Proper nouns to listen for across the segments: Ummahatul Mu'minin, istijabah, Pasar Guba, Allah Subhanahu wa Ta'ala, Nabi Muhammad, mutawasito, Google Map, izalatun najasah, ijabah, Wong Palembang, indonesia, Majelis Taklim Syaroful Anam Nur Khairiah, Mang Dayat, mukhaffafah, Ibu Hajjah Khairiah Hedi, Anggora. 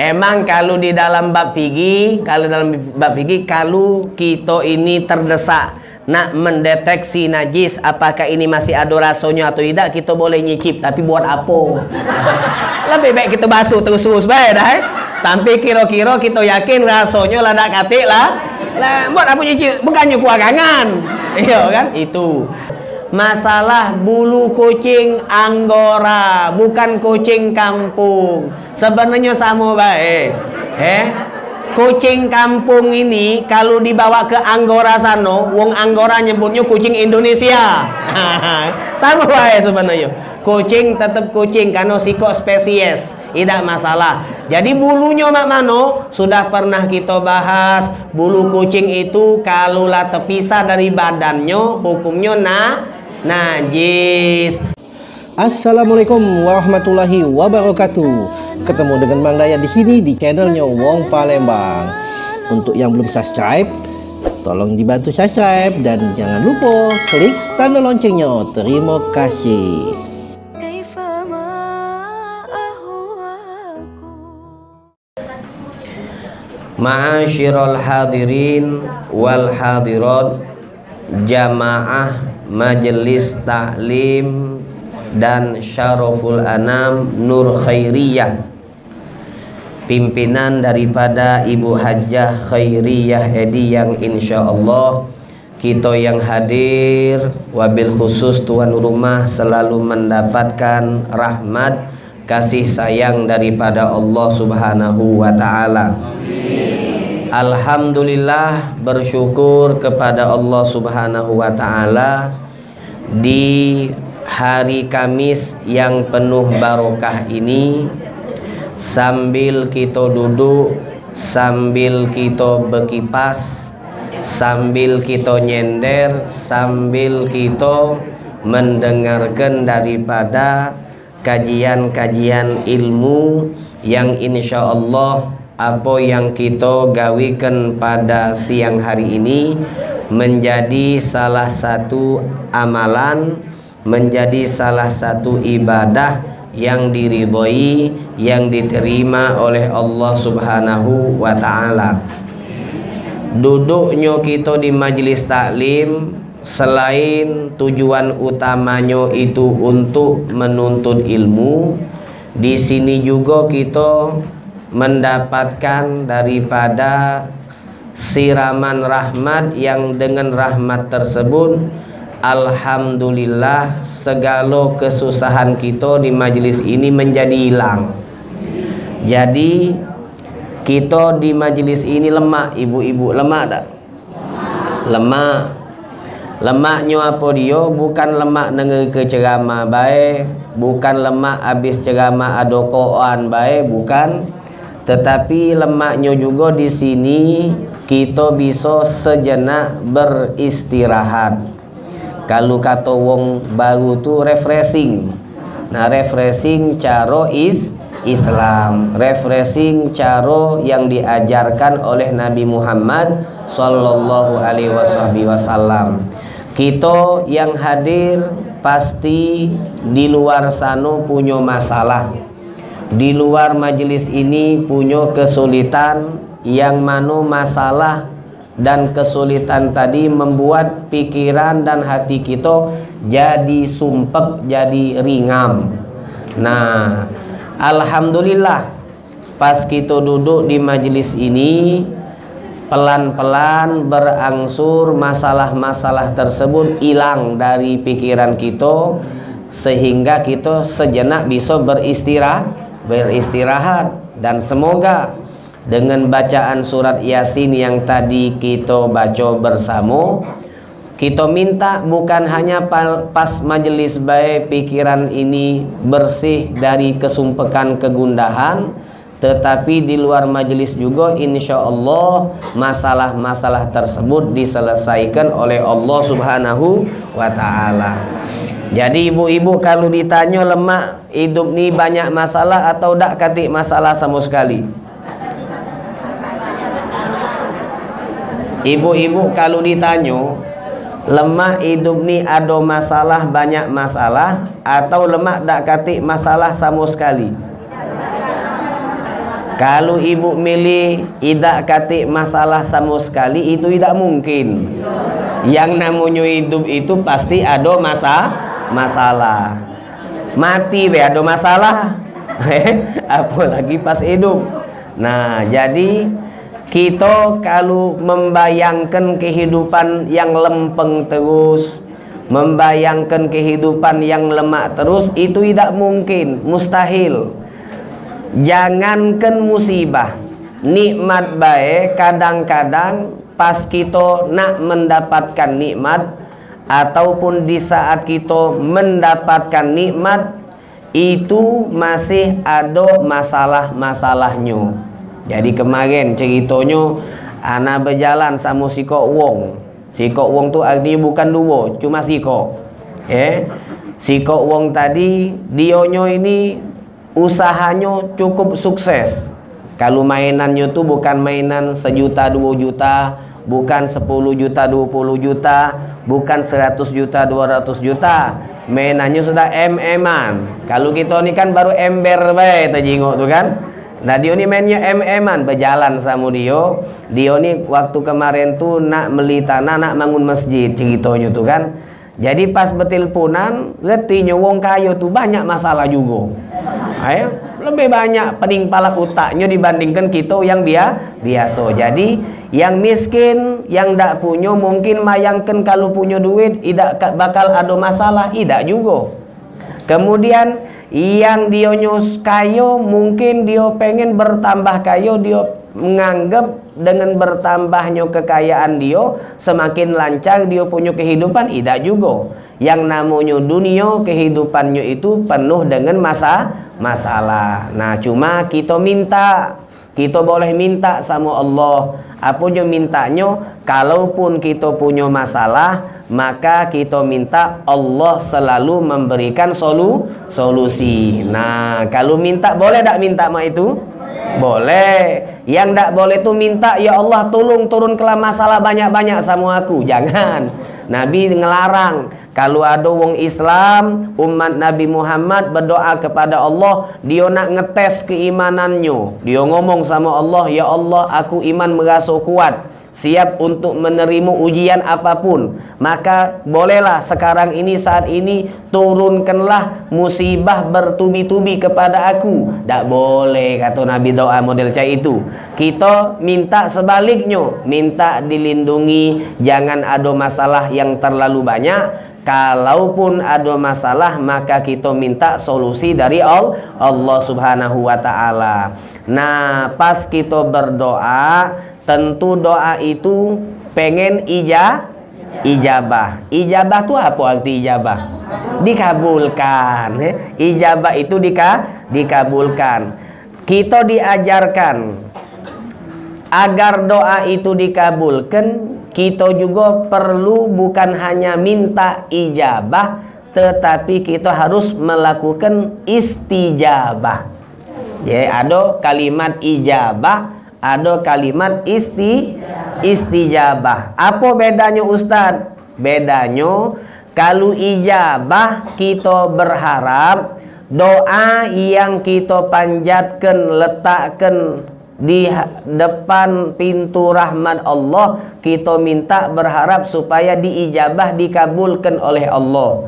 Emang kalau di dalam bab fikih, kalau kita ini terdesak nak mendeteksi najis, apakah ini masih ada rasanya atau tidak, kita boleh nyicip, tapi buat apa? Lebih baik kita basuh terus-terus baik dah, sampai kira-kira kita yakin rasanya ladak katik lah. Buat apa nyicip? Bukannya kuarangan. Iya kan? Itu. Masalah bulu kucing Anggora, bukan kucing kampung. Sebenarnya sama baik. Kucing kampung ini kalau dibawa ke Anggora sano, wong Anggora nyebutnya kucing Indonesia. Sama baik sebenarnya. Kucing tetap kucing karena siko spesies, tidak masalah. Jadi bulunya mak mano sudah pernah kita bahas. Bulu kucing itu kalau lah terpisah dari badannya, hukumnya najis. Assalamualaikum warahmatullahi wabarakatuh. Ketemu dengan Mang Dayat di sini di channelnya Wong Palembang. Untuk yang belum subscribe, tolong dibantu subscribe dan jangan lupa klik tanda loncengnya. Terima kasih. Ma'asyiral hadirin wal hadirat, jamaah Majelis Taklim dan Syaroful Anam Nur Khairiah, pimpinan daripada Ibu Hajjah Khairiah Hedi, yang insya Allah kita yang hadir wabil khusus tuan rumah selalu mendapatkan rahmat kasih sayang daripada Allah Subhanahu wa Ta'ala. Alhamdulillah, bersyukur kepada Allah Subhanahu wa Ta'ala di hari Kamis yang penuh barokah ini, sambil kita duduk, sambil kita berkipas, sambil kita nyender, sambil kita mendengarkan daripada kajian-kajian ilmu yang insya Allah apa yang kita gawikan pada siang hari ini menjadi salah satu amalan, menjadi salah satu ibadah yang diridhoi, yang diterima oleh Allah Subhanahu wa Ta'ala. Duduknya kita di majelis taklim, selain tujuan utamanya itu untuk menuntut ilmu, di sini juga kita mendapatkan daripada siraman rahmat, yang dengan rahmat tersebut alhamdulillah segala kesusahan kita di majelis ini menjadi hilang. Jadi kita di majelis ini lemah, ibu-ibu lemah tak? Lemah. Lemaknya apa dia? Bukan lemak dengar ke ceramah baik, bukan lemak habis ceramah ada koan baik, bukan. Tetapi lemaknya juga di sini kita bisa sejenak beristirahat. Kalau kata wong baru tu refreshing. Nah, refreshing cara Islam, refreshing cara yang diajarkan oleh Nabi Muhammad Sallallahu Alaihi Wasallam. Kita yang hadir pasti di luar sana punya masalah, di luar majelis ini punya kesulitan, yang mana masalah dan kesulitan tadi membuat pikiran dan hati kita jadi sumpek, jadi ringam. Nah, alhamdulillah pas kita duduk di majelis ini pelan-pelan berangsur masalah-masalah tersebut hilang dari pikiran kita, sehingga kita sejenak bisa beristirahat. Dan semoga dengan bacaan surat Yasin yang tadi kita baca bersama, kita minta bukan hanya pas majelis baik pikiran ini bersih dari kesumpekan kegundahan, tetapi di luar majelis juga insya Allah masalah-masalah tersebut diselesaikan oleh Allah Subhanahu wa Ta'ala. Jadi ibu-ibu kalau ditanya lemak hidup nih banyak masalah atau tak katik masalah sama sekali? Ibu-ibu kalau ditanya lemak hidup ni ada masalah, banyak masalah, atau lemak tak katik masalah sama sekali? Kalau ibu milih tidak katik masalah sama sekali, itu tidak mungkin. Yang namanya hidup itu pasti ada masalah. Mati be ada masalah. Apalagi pas hidup. Nah, jadi kita kalau membayangkan kehidupan yang lempeng terus, membayangkan kehidupan yang lemak terus, itu tidak mungkin, mustahil. Jangankan musibah, nikmat baik kadang-kadang pas kita nak mendapatkan nikmat ataupun di saat kita mendapatkan nikmat, itu masih ada masalah-masalahnya. Jadi kemarin ceritanya ana berjalan sama siko wong. Siko wong tu artinya bukan duo, cuma siko. Siko wong tadi dionyo ini usahanya cukup sukses. Kalau mainannya itu bukan mainan 1 juta 2 juta, bukan 10 juta 20 juta, bukan 100 juta 200 juta. Mainannya sudah MM-an. Kalau kita ini kan baru ember baik terjengok tuh kan. Nah dia ini mainnya MM-an. Berjalan sama dia ini waktu kemarin tuh nak beli tanah, nak bangun masjid ceritanya tuh kan. Jadi pas betilpunan, letinya wong kayu tuh banyak masalah juga. Ayo, lebih banyak pening palak utaknya dibandingkan kita yang biasa. Jadi yang miskin, yang tidak punya, mungkin mayangkan kalau punya duit tidak bakal ada masalah, tidak juga. Kemudian yang dia nyus kayu, mungkin dia pengen bertambah kayu, dia menganggap dengan bertambahnya kekayaan dia semakin lancar dia punya kehidupan, tidak juga. Yang namanya dunia, kehidupannya itu penuh dengan masalah. Nah cuma kita minta, kita boleh minta sama Allah. Apa yang mintanya, kalaupun kita punya masalah, maka kita minta Allah selalu memberikan solusi. Nah kalau minta, boleh tak minta mak itu? Boleh. Yang tidak boleh itu minta, ya Allah tolong turunkanlah masalah banyak-banyak sama aku. Jangan. Nabi ngelarang. Kalau ada wong Islam, umat Nabi Muhammad berdoa kepada Allah, dia nak ngetes keimanannya. Dia ngomong sama Allah, ya Allah aku iman merasa kuat, siap untuk menerima ujian apapun. Maka bolehlah sekarang ini, saat ini, turunkanlah musibah bertubi-tubi kepada aku. Tak boleh kata Nabi doa model cah itu. Kita minta sebaliknya, minta dilindungi, jangan ada masalah yang terlalu banyak. Kalaupun ada masalah, maka kita minta solusi dari Allah Subhanahu wa Ta'ala. Nah pas kita berdoa, tentu doa itu pengen ijabah. Ijabah itu apa arti ijabah? Dikabulkan. Ijabah itu dikabulkan. Kita diajarkan agar doa itu dikabulkan. Kita juga perlu bukan hanya minta ijabah, tetapi kita harus melakukan istijabah. Jadi ada kalimat ijabah, ada kalimat istijabah. Apa bedanya Ustadz? Bedanya kalau ijabah kita berharap doa yang kita panjatkan, letakkan di depan pintu rahmat Allah, kita minta berharap supaya diijabah, dikabulkan oleh Allah.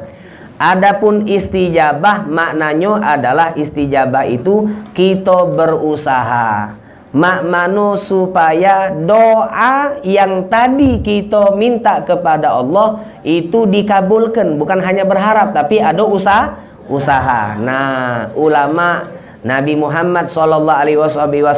Adapun istijabah, maknanya adalah istijabah itu kita berusaha, maknanya supaya doa yang tadi kita minta kepada Allah itu dikabulkan. Bukan hanya berharap, tapi ada usaha. Nah ulama Nabi Muhammad SAW,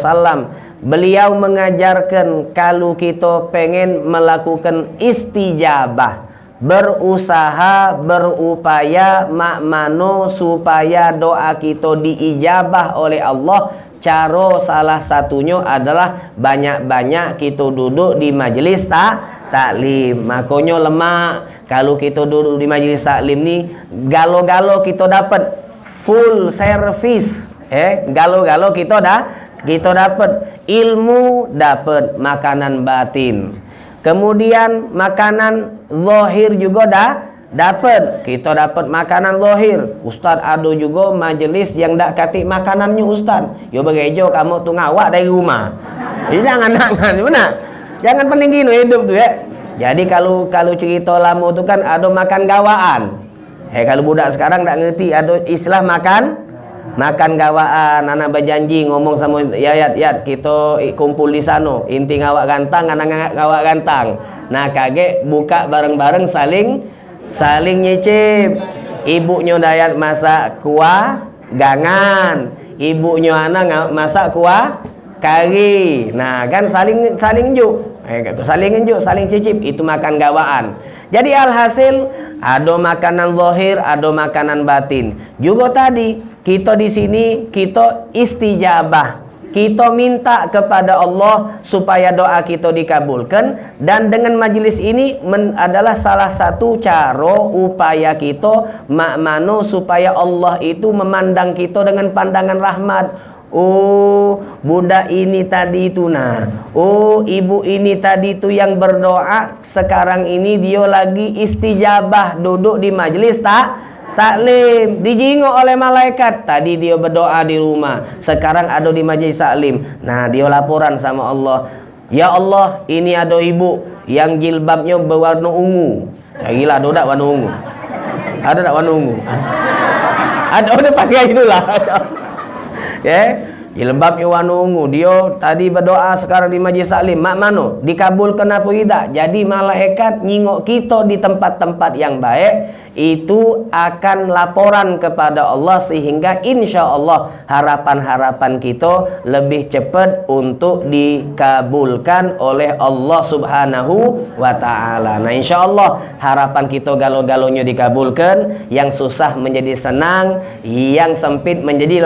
beliau mengajarkan kalau kita pengen melakukan istijabah, berusaha, berupaya, makmano supaya doa kita diijabah oleh Allah. Cara salah satunya adalah banyak-banyak kita duduk di majelis taklim. Makanya lemak kalau kita duduk di majelis taklim nih, galo-galo kita dapat full service. Galo-galo kita dapat ilmu, dapat makanan batin, kemudian makanan zahir juga Dapat, kita dapat makanan lohir. Ustad ada juga majelis yang ndak katik makanannya Ustad. Yo begejo kamu tuh ngawak dari rumah. Jadi jangan benar. Jangan peninggi hidup tuh ya. Jadi kalau cerita lama tuh kan ada makan gawaan. Kalau budak sekarang ndak ngerti ada istilah makan gawaan. Anak berjanji ngomong sama yayat kita kumpul di sano. Inti ngawak gantang, anak ngawak gantang. Nah kage buka bareng-bareng saling nyicip. Ibunya Dayat masak kuah gangan, ibunya Ana masak kuah kari. Nah kan saling njuk, saling cicip, itu makan gawaan. Jadi alhasil ada makanan zahir, ada makanan batin. Juga tadi kita di sini kita istijabah. Kita minta kepada Allah supaya doa kita dikabulkan, dan dengan majelis ini adalah salah satu cara upaya kita makmano supaya Allah itu memandang kita dengan pandangan rahmat. Oh, budak ini tadi itu nah. Oh, ibu ini tadi itu yang berdoa sekarang ini dia lagi istijabah duduk di majelis taklim, dijingok oleh malaikat. Tadi dia berdoa di rumah, sekarang ada di majelis taklim. Nah dia laporan sama Allah, ya Allah ini ada ibu yang jilbabnya berwarna ungu. Ya gila, ada warna ungu? Ada tak warna ungu? Ada udah pakai itulah ya, jilbabnya warna ungu. Dia tadi berdoa sekarang di majelis taklim, mak mano dikabulkan apa tidak? Jadi malaikat nyingok kita di tempat-tempat yang baik itu akan laporan kepada Allah, sehingga insya Allah harapan-harapan kita lebih cepat untuk dikabulkan oleh Allah Subhanahu wa Ta'ala. Nah insya Allah harapan kita galau-galaunya dikabulkan, yang susah menjadi senang, yang sempit menjadi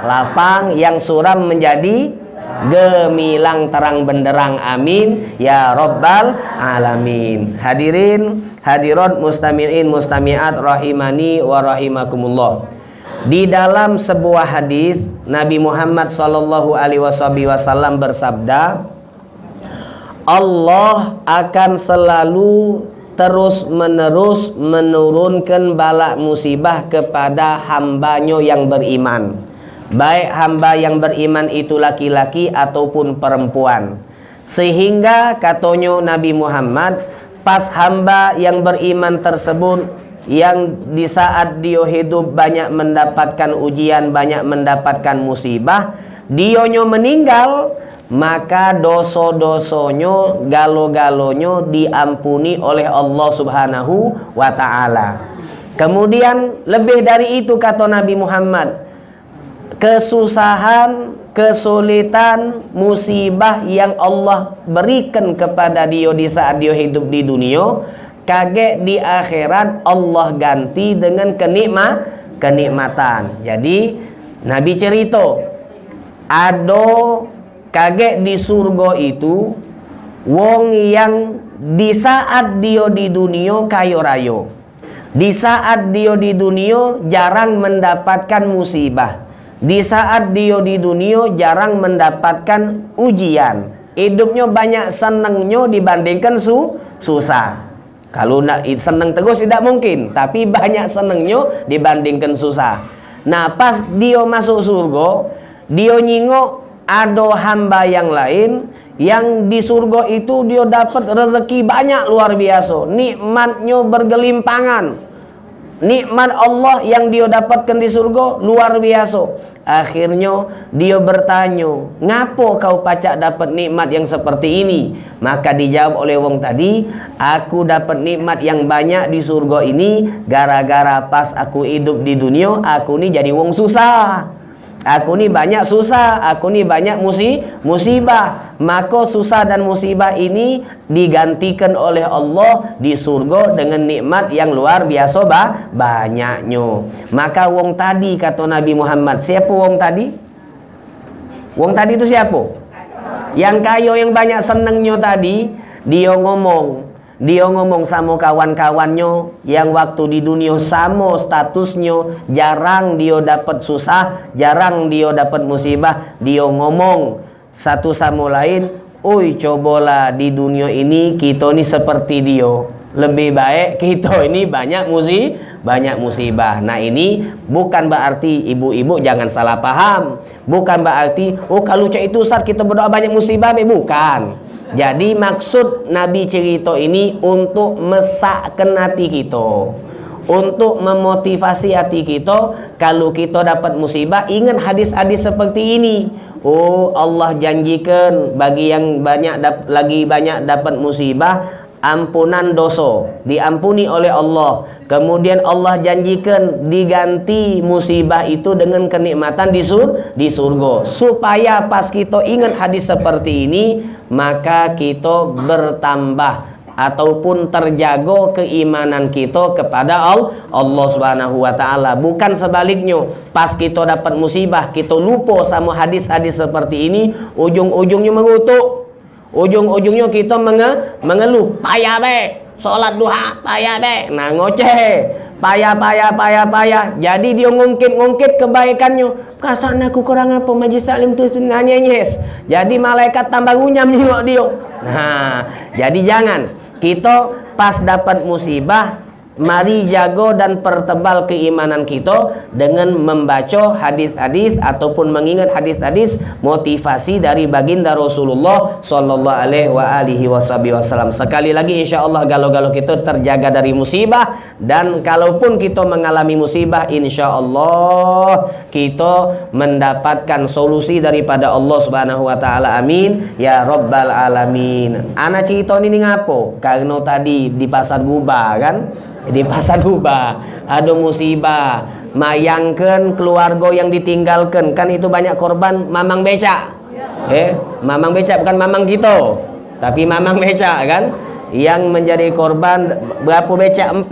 lapang, yang suram menjadi gemilang terang benderang. Amin ya Rabbal Alamin. Hadirin hadirat mustami'in mustami'at rahimani wa rahimakumullah. Di dalam sebuah hadis Nabi Muhammad SAW bersabda, Allah akan selalu terus-menerus menurunkan bala musibah kepada hambanya yang beriman, baik hamba yang beriman itu laki-laki ataupun perempuan. Sehingga katonyo Nabi Muhammad, pas hamba yang beriman tersebut yang di saat dia hidup banyak mendapatkan ujian, banyak mendapatkan musibah, dionyo meninggal, maka doso-dosonyo, galo-galonyo diampuni oleh Allah Subhanahu wa Ta'ala. Kemudian lebih dari itu kata Nabi Muhammad, kesusahan, kesulitan, musibah yang Allah berikan kepada dia di saat dia hidup di dunia, kage di akhirat Allah ganti dengan kenikmatan. Jadi Nabi cerita, ado kage di surga itu wong yang di saat dia di dunia kayo rayo, di saat dia di dunia jarang mendapatkan musibah, di saat dia di dunia jarang mendapatkan ujian, hidupnya banyak senengnya dibandingkan susah. Kalau nak seneng terus tidak mungkin, tapi banyak senengnya dibandingkan susah. Nah pas dia masuk surga, dia nyingok ada hamba yang lain yang di surga itu dia dapat rezeki banyak luar biasa, nikmatnya bergelimpangan. Nikmat Allah yang dia dapatkan di surga luar biasa. Akhirnya dia bertanya, ngapo kau pacak dapat nikmat yang seperti ini? Maka dijawab oleh wong tadi, aku dapat nikmat yang banyak di surga ini gara-gara pas aku hidup di dunia, aku ni jadi wong susah. Aku ni banyak susah, aku ni banyak musibah. Maka susah dan musibah ini digantikan oleh Allah di surga dengan nikmat yang luar biasa banyaknya. Maka wong tadi kata Nabi Muhammad, siapa wong tadi? Wong tadi itu siapa? Yang kayo yang banyak senengnya tadi, dia ngomong sama kawan-kawannya yang waktu di dunia sama statusnya, jarang dia dapat susah, jarang dia dapat musibah. Dia ngomong satu sama lain, oi cobalah di dunia ini kita ni seperti dia. lebih baik kita ini banyak musibah. Nah, ini bukan berarti ibu-ibu jangan salah paham. Bukan berarti oh kalau cek itu saat kita berdoa banyak musibah, bukan. Jadi maksud Nabi cerita ini untuk mesakkan hati kita. Untuk memotivasi hati kita, kalau kita dapat musibah, ingat hadis-hadis seperti ini. Oh, Allah janjikan bagi yang lagi banyak dapat musibah, ampunan dosa diampuni oleh Allah. Kemudian Allah janjikan diganti musibah itu dengan kenikmatan di surga. Supaya pas kita ingat hadis seperti ini, maka kita bertambah ataupun terjaga keimanan kita kepada Allah Subhanahu wa Ta'ala. Bukan sebaliknya, pas kita dapat musibah kita lupa sama hadis-hadis seperti ini, ujung-ujungnya mengutuk, ujung-ujungnya kita mengeluh, payah be sholat duha, payah be nah ngoceh, payah. Jadi dia ngungkit-ngungkit kebaikannya, perasaan aku kurang apa majelis taklim itu nanyes, jadi malaikat tambah gunyam juga dia. Nah, jadi jangan. Kita pas dapat musibah, mari jago dan pertebal keimanan kita dengan membaca hadis-hadis ataupun mengingat hadis-hadis motivasi dari baginda Rasulullah Shallallahu Alaihi Wasallam. Sekali lagi, insya Allah galau-galau kita terjaga dari musibah, dan kalaupun kita mengalami musibah, insya Allah kita mendapatkan solusi daripada Allah Subhanahu wa Ta'ala. Amin ya Rabbal Alamin. Ana cerita ini ngapo? Karena tadi di Pasar Guba kan? Di Pasar Guba ada musibah, mayangkan keluarga yang ditinggalkan, kan itu banyak korban mamang becak. Mamang becak bukan mamang gitu, tapi mamang becak kan yang menjadi korban. Berapa becak? 4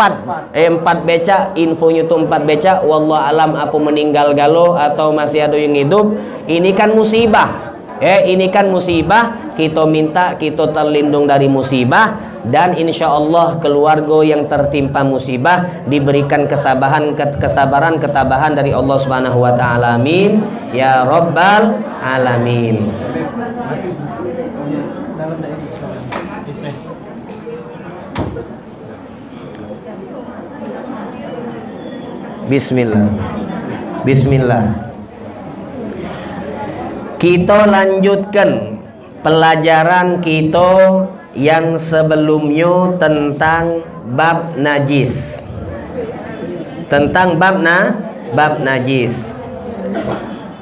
becak, infonya itu 4 becak. Wallah alam apa meninggal galau atau masih ada yang hidup. Ini kan musibah. Ini kan musibah, kita minta kita terlindung dari musibah, dan insya Allah keluarga yang tertimpa musibah diberikan kesabaran, ketabahan dari Allah Subhanahu wa Ta'ala. Amin ya Rabbal Alamin. Bismillah, bismillah. Kita lanjutkan pelajaran kita yang sebelumnya tentang bab najis. Tentang bab najis.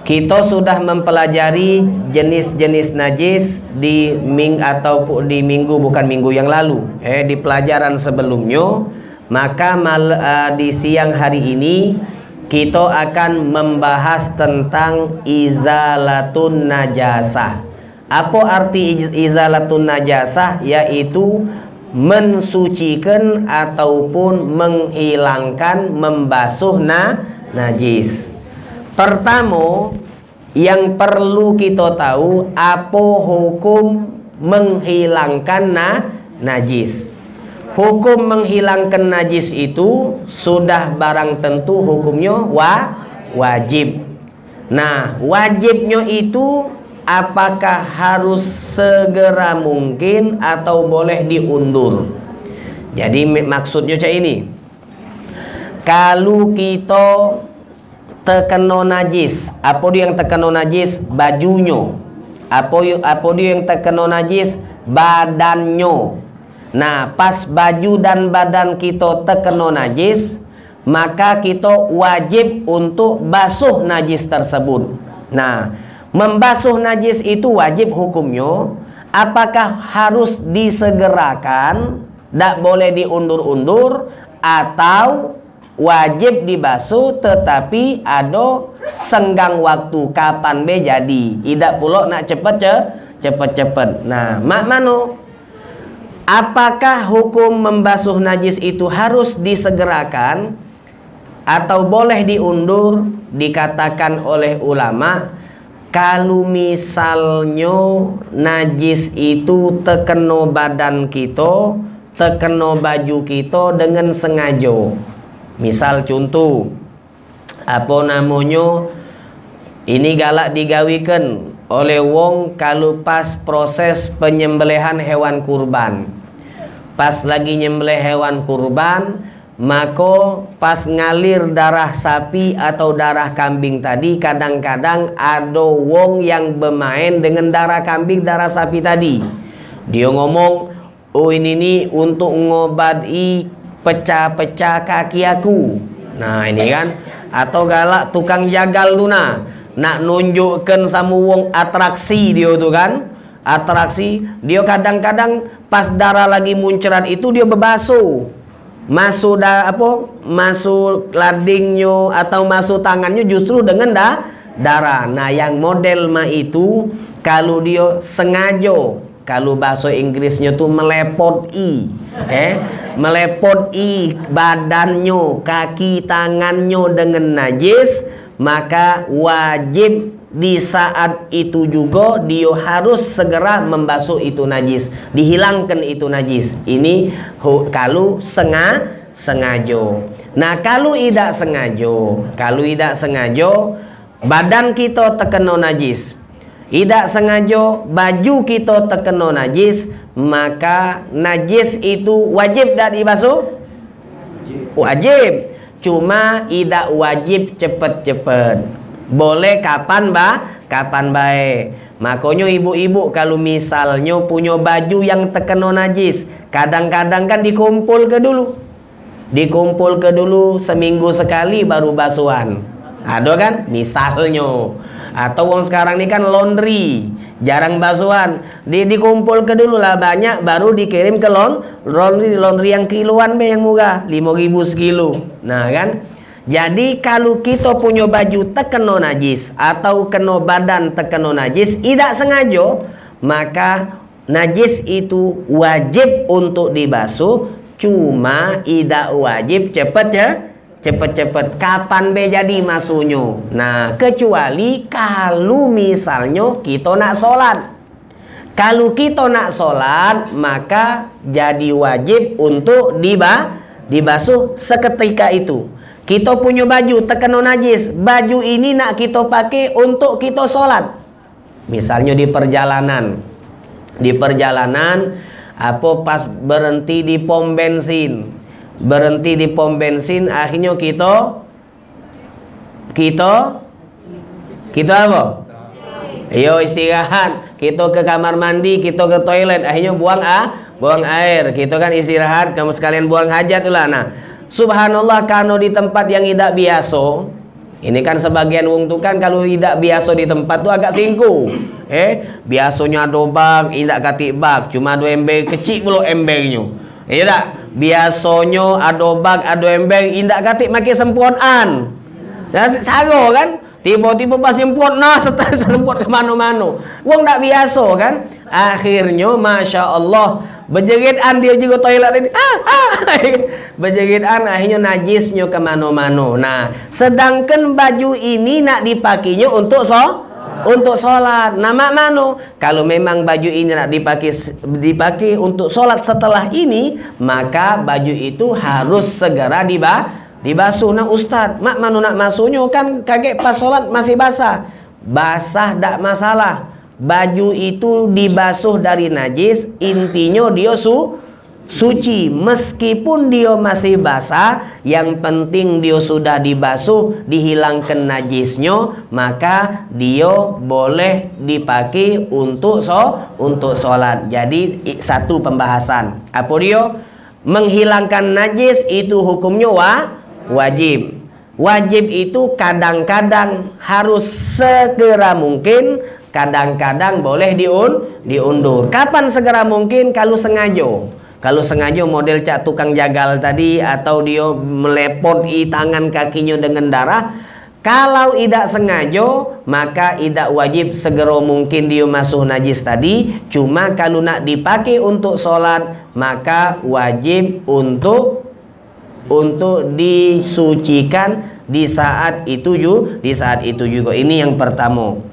Kita sudah mempelajari jenis-jenis najis di minggu yang lalu. Di pelajaran sebelumnya, maka di siang hari ini kita akan membahas tentang izalatun najasah. Apa arti izalatun najasah? Yaitu mensucikan ataupun menghilangkan, membasuh najis. Pertama, yang perlu kita tahu, apa hukum menghilangkan najis. Hukum menghilangkan najis itu sudah barang tentu hukumnya wajib. Nah, wajibnya itu apakah harus segera mungkin atau boleh diundur? Jadi maksudnya kayak ini. Kalau kita terkena najis, apa dia yang terkena najis? Bajunya. Apa dia yang terkena najis? Badannya. Nah, pas baju dan badan kita terkena najis, maka kita wajib untuk basuh najis tersebut. Nah, membasuh najis itu wajib hukumnya. Apakah harus disegerakan, tidak boleh diundur-undur, atau wajib dibasuh tetapi ada senggang waktu kapan be jadi? Tidak pula nak cepet-cepet. Nah, mak mano? Apakah hukum membasuh najis itu harus disegerakan atau boleh diundur? Dikatakan oleh ulama, kalau misalnya najis itu terkena badan kita, terkena baju kita dengan sengaja. Misal contoh, apa namanya, ini galak digawikan oleh wong kalau pas proses penyembelihan hewan kurban. pas lagi nyembelih hewan kurban, maka pas ngalir darah sapi atau darah kambing tadi, kadang-kadang ada wong yang bermain dengan darah kambing, darah sapi tadi. Dia ngomong, oh ini nih untuk ngobati pecah-pecah kaki aku. Nah ini kan, atau galak tukang jagal luna, nak nunjukkan sama wong atraksi dia tuh kan. Atraksi dia kadang-kadang pas darah lagi munceran itu dia bebaso. Masuk masuk ladingnya atau masuk tangannya justru dengan darah. Nah yang model mah itu kalau dia sengaja, kalau bahasa Inggrisnya tuh melepot i badannya, kaki tangannya dengan najis, maka wajib di saat itu juga dia harus segera membasuh itu najis, dihilangkan itu najis. Ini kalau sengaja. Nah kalau tidak sengaja badan kita terkena najis, tidak sengaja baju kita terkena najis, maka najis itu wajib dan dibasuh? Wajib. Cuma tidak wajib cepet-cepet, boleh kapan kapan baik. Makanya ibu-ibu kalau misalnya punya baju yang terkena najis, kadang-kadang kan dikumpul ke dulu seminggu sekali baru basuhan, ada kan misalnya. Atau wong sekarang ini kan laundry, jarang basuhan, dikumpul ke dulu lah banyak, baru dikirim ke laundry yang kiloan yang murah, 5.000 sekilo. Nah kan, jadi kalau kita punya baju terkena najis atau kena badan terkena najis tidak sengaja, maka najis itu wajib untuk dibasuh, cuma tidak wajib cepet-cepet kapan be jadi masuknya. Nah kecuali kalau misalnya kita nak sholat, maka jadi wajib untuk dibasuh seketika itu. Kita punya baju terkena najis, baju ini nak kita pakai untuk kita sholat, misalnya di perjalanan apa pas berhenti di pom bensin, akhirnya kita apa? Yo istirahat, kita ke kamar mandi, kita ke toilet, akhirnya buang air, kita kan istirahat, kamu sekalian buang hajat lah. Nah subhanallah, kalau di tempat yang tidak biasa, ini kan sebagian wong tuh kan kalau tidak biasa di tempat tuh agak singku. Biasanya ada bak, tidak katik bak, cuma ada ember kecil pula embernya. Iya tak? Biasanya ada bak, ada ember, tidak katik makin sempuan. Nah, sago kan? Tiba-tiba pas nyempuan, nah setelah sempuan kemana-mana. Wong tidak biasa kan? Akhirnya, masya Allah, berjeritan dia juga toilet ini, berjeritan, akhirnya najisnya kemana-mana. Nah, sedangkan baju ini nak dipakainya untuk sholat. Nama mano, kalau memang baju ini nak dipakai untuk sholat setelah ini, maka baju itu harus segera dibasuh. Nah, Ustaz, mak mano nak masuknya kan kaget pas sholat masih basah, tak masalah. Baju itu dibasuh dari najis, intinya dia suci. Meskipun dia masih basah, yang penting dia sudah dibasuh, dihilangkan najisnya, maka dia boleh dipakai untuk sholat. Jadi satu pembahasan, apa dia? Menghilangkan najis itu hukumnya wajib. Wajib itu kadang-kadang harus segera mungkin, kadang-kadang boleh diundur. Kapan segera mungkin? Kalau sengaja. Kalau sengaja model cak tukang jagal tadi, atau dia melepot di tangan kakinya dengan darah. Kalau tidak sengaja, maka tidak wajib segera mungkin dia masuk najis tadi. Cuma kalau nak dipakai untuk sholat, maka wajib untuk disucikan di saat itu juga. Ini yang pertama.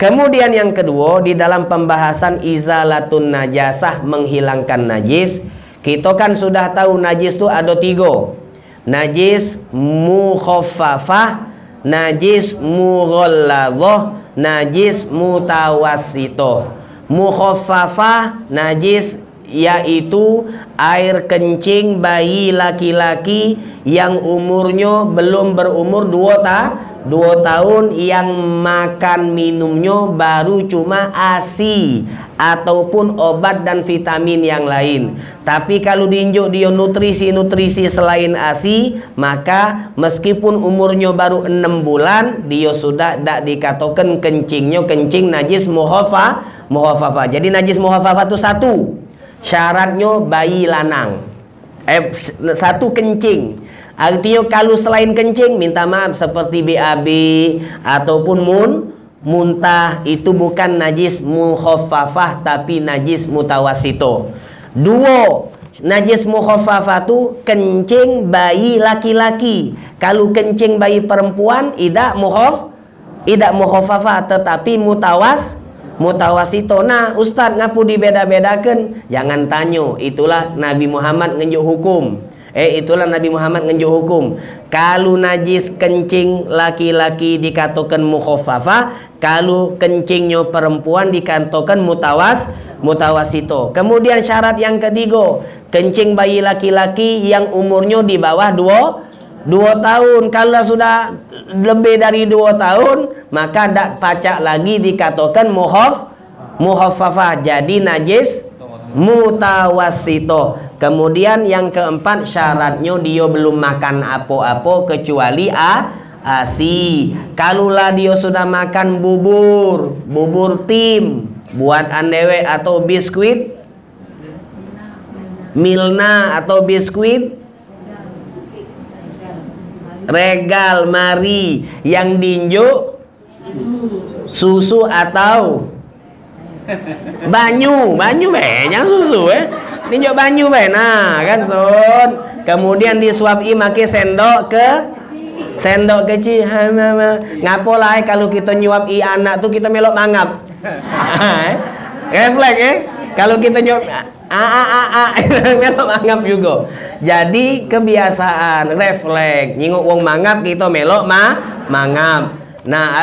Kemudian yang kedua, di dalam pembahasan izalatun najasah, menghilangkan najis, kita kan sudah tahu najis itu ada tiga. Najis mukhaffafah, najis mughalladhah, najis mutawassithah. Mukhaffafah najis yaitu air kencing bayi laki-laki yang umurnya belum berumur 2 tahun, yang makan minumnya baru cuma ASI ataupun obat dan vitamin yang lain. Tapi kalau diinjuk dia nutrisi-nutrisi selain ASI, maka meskipun umurnya baru 6 bulan, dia sudah tidak dikatakan kencingnya kencing najis muhafafah. Jadi najis muhafafah itu satu syaratnya bayi lanang, satu kencing. Artinya kalau selain kencing, minta maaf, seperti BAB ataupun muntah, itu bukan najis mukhaffafah tapi najis mutawasito. Dua, najis mukhaffafah itu kencing bayi laki-laki. Kalau kencing bayi perempuan tidak mukhaffafah tetapi mutawasito. Nah, Ustaz ngapu dibeda-bedakan? Jangan tanyo, itulah Nabi Muhammad ngenjuk hukum. Kalau najis kencing laki-laki dikatakan mukhaffafah, kalau kencingnya perempuan dikatakan mutawasito. Kemudian syarat yang ketiga, kencing bayi laki-laki yang umurnya di bawah 2 tahun. Kalau sudah lebih dari 2 tahun maka tidak pacak lagi dikatakan mukhaffafah, jadi najis mutawasito. Kemudian yang keempat, syaratnya dia belum makan apa-apa kecuali ASI. Kalaulah dia sudah makan bubur tim buatan dewe atau biskuit Milna atau biskuit Regal Mari yang dinjuk susu atau banyu banyak susu ninjok banyu nah kan son, kemudian disuapi pakai sendok kecil. Ngapo lah kalau kita nyuapi anak tuh kita melok mangap refleks kalau kita nyuap melok mangap juga, jadi kebiasaan refleks nyingok wong mangap kita melok mangap. Nah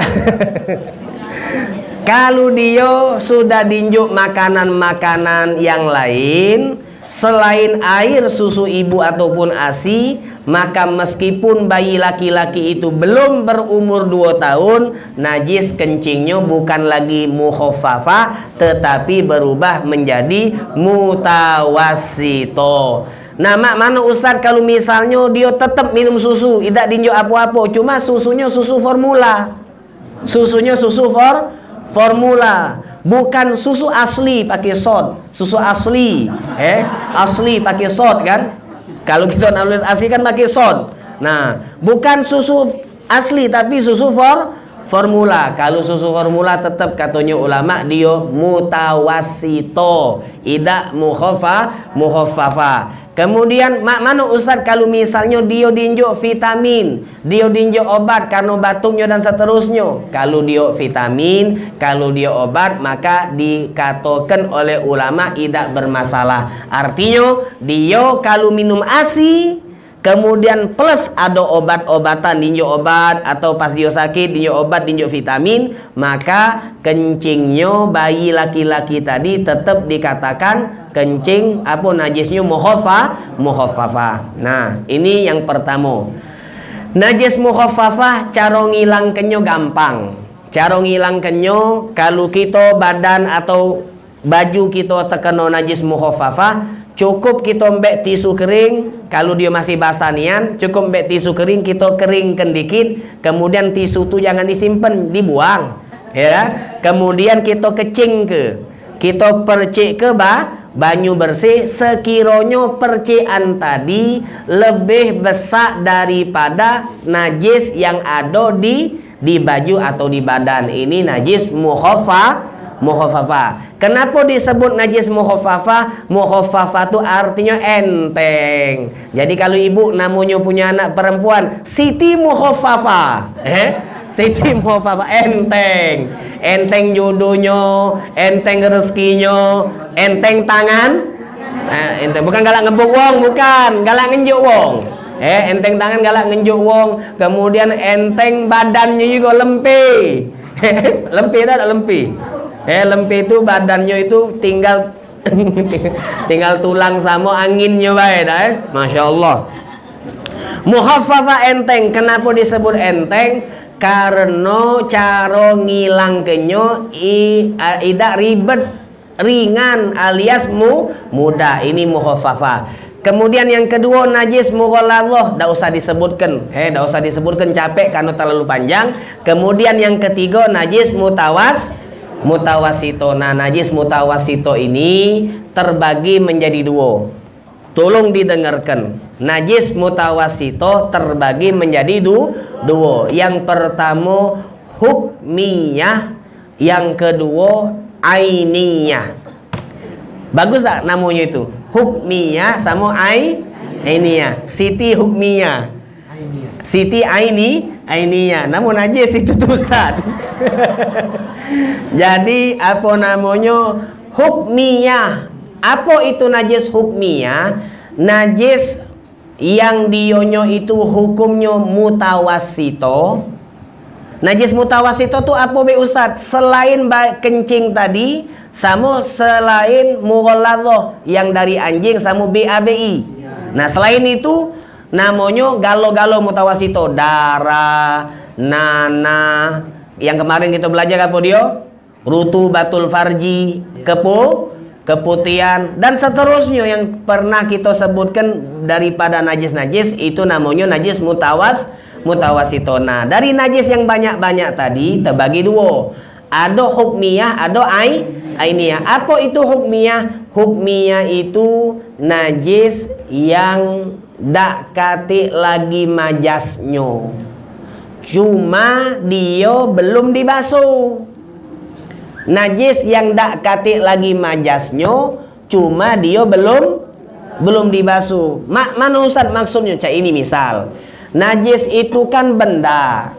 kalau dia sudah dinjuk makanan-makanan yang lain selain air, susu ibu ataupun ASI, maka meskipun bayi laki-laki itu belum berumur 2 tahun, najis kencingnya bukan lagi mukhaffafah tetapi berubah menjadi mutawasito. Nah, mana Ustaz kalau misalnya dia tetap minum susu, tidak dinjuk apa-apa, cuma susunya susu formula. Susunya susu formula, bukan susu asli pakai sod. Susu asli asli pakai sod kan, kalau kita nulis asli kan pakai sod. Nah, bukan susu asli tapi susu formula. Kalau susu formula tetap katanya ulama dia mutawasito, tidak mukhaffafah. Kemudian mana Ustaz kalau misalnya dia dinjuk vitamin, dia dinjuk obat karena batuknya dan seterusnya. Kalau dia vitamin, kalau dia obat, maka dikatakan oleh ulama tidak bermasalah. Artinya dia kalau minum ASI kemudian plus ada obat-obatan, dinjuk obat atau pas dia sakit dinjuk obat, dinjuk vitamin, maka kencingnya bayi laki-laki tadi tetap dikatakan kencing apa najisnya mukhaffafah. Nah, ini yang pertama. Najis mukhaffafah cara ngilangkannya gampang. Cara ngilangkannya kalau kita badan atau baju kita terkena najis mukhaffafah, cukup kita mbek tisu kering. Kalau dia masih basah nian, cukup mbek tisu kering kita keringkan dikit, kemudian tisu itu jangan disimpan, dibuang, ya. Kemudian kita kita percik ke banyu bersih, sekiranya percikan tadi lebih besar daripada najis yang ada di baju atau di badan. Ini najis mukhaffafah. Kenapa disebut najis mukhaffafah? Mukhaffafah itu artinya enteng. Jadi kalau ibu namanya punya anak perempuan, Siti mukhaffafah. Siti mukhaffafah, enteng jodohnya, enteng rezekinya, enteng tangan, enteng bukan galak ngebuk wong, bukan galak ngenjuk wong, enteng tangan galak ngenjuk wong, kemudian enteng badannya juga lempi, lempi itu badannya itu tinggal tinggal tulang sama anginnya bae dah. Masya Allah. Mukhaffafa enteng. Kenapa disebut enteng? Karena cara ngilangkenyo tidak ribet, ringan alias mudah. Ini mukhaffafa. Kemudian yang kedua najis mughalladhah, tidak usah disebutkan. Tidak usah disebutkan, capek karena terlalu panjang. Kemudian yang ketiga najis mutawasito. Nah, najis mutawasito ini terbagi menjadi dua. Tolong didengarkan. Najis mutawasito terbagi menjadi dua. Yang pertama hukmiyah, yang kedua ainiyah. Bagus tak namanya itu? Hukmiyah sama ainiyah. Siti hukmiyah, Siti ainiyah. Namun najis itu tuh Ustaz. Jadi apa namanya hukmiyah? Apa itu najis hukmiyah? Najis yang dionyo itu hukumnya mutawasito. Najis mutawasito tuh apa be Ustaz? Selain kencing tadi, sama selain mughalladhah yang dari anjing sama BABI. Nah, selain itu namanya galo-galo mutawasito, darah, nanah. Yang kemarin kita belajar apa dia? Rutubatul farji, keputihan dan seterusnya yang pernah kita sebutkan daripada najis-najis itu namanya najis mutawasito. Nah, dari najis yang banyak-banyak tadi terbagi dua. Ada hukmiyah, ada ainiyah. Apa itu hukmiyah? Hukmiyah itu najis yang dak kati lagi majasnya, cuma dia belum dibasuh. Najis yang dak kati lagi majasnya, cuma dia belum dibasuh. Mana Ustaz maksudnya? Cak ini misal, najis itu kan benda.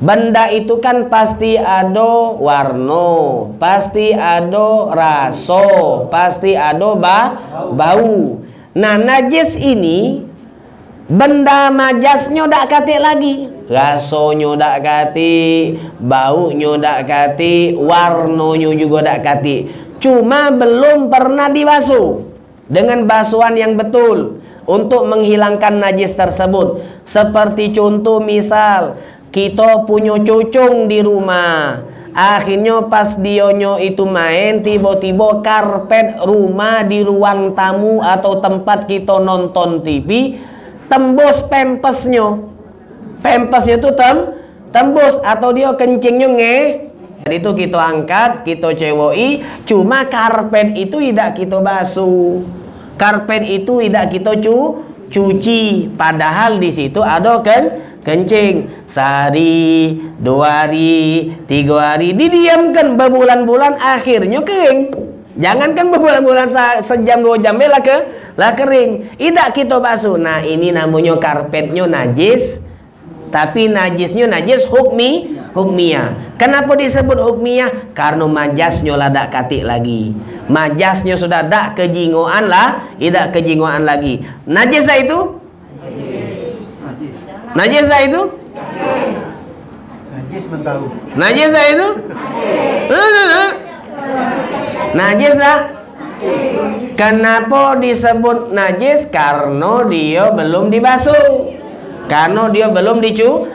Benda itu kan pasti ada warna, pasti ada rasa, pasti ada bau. Nah, najis ini benda majasnya ndak katik lagi. Rasanya ndak katik, baunya ndak katik, warnanya juga ndak katik. Cuma belum pernah dibasuh dengan basuhan yang betul untuk menghilangkan najis tersebut. Seperti contoh misal, kita punya cucung di rumah. Akhirnya pas dionyo itu main, tiba-tiba karpet rumah di ruang tamu atau tempat kita nonton TV tembus pempesnya. Pempesnya itu tembus atau dia kencingnya Jadi itu kita angkat, kita cewoi, cuma karpet itu tidak kita basuh. Karpet itu tidak kita cuci, padahal di situ ada kencing. Sehari, 2 hari, 3 hari didiamkan berbulan-bulan, akhirnya kering. Jangankan berbulan-bulan, sejam 2 jam lah kering, tidak kita basuh. Nah, ini namanya karpetnya najis, tapi najisnya najis hukmiyah. Kenapa disebut hukmiyah? Karena majasnya lah dak katik lagi, majasnya sudah dak kejingoan lah, tidak kejingoan lagi. Najis itu? Najis itu? Najis mentau. Najis itu? Najis lah. Kenapa disebut najis? Karena dia belum dibasuh, karena dia belum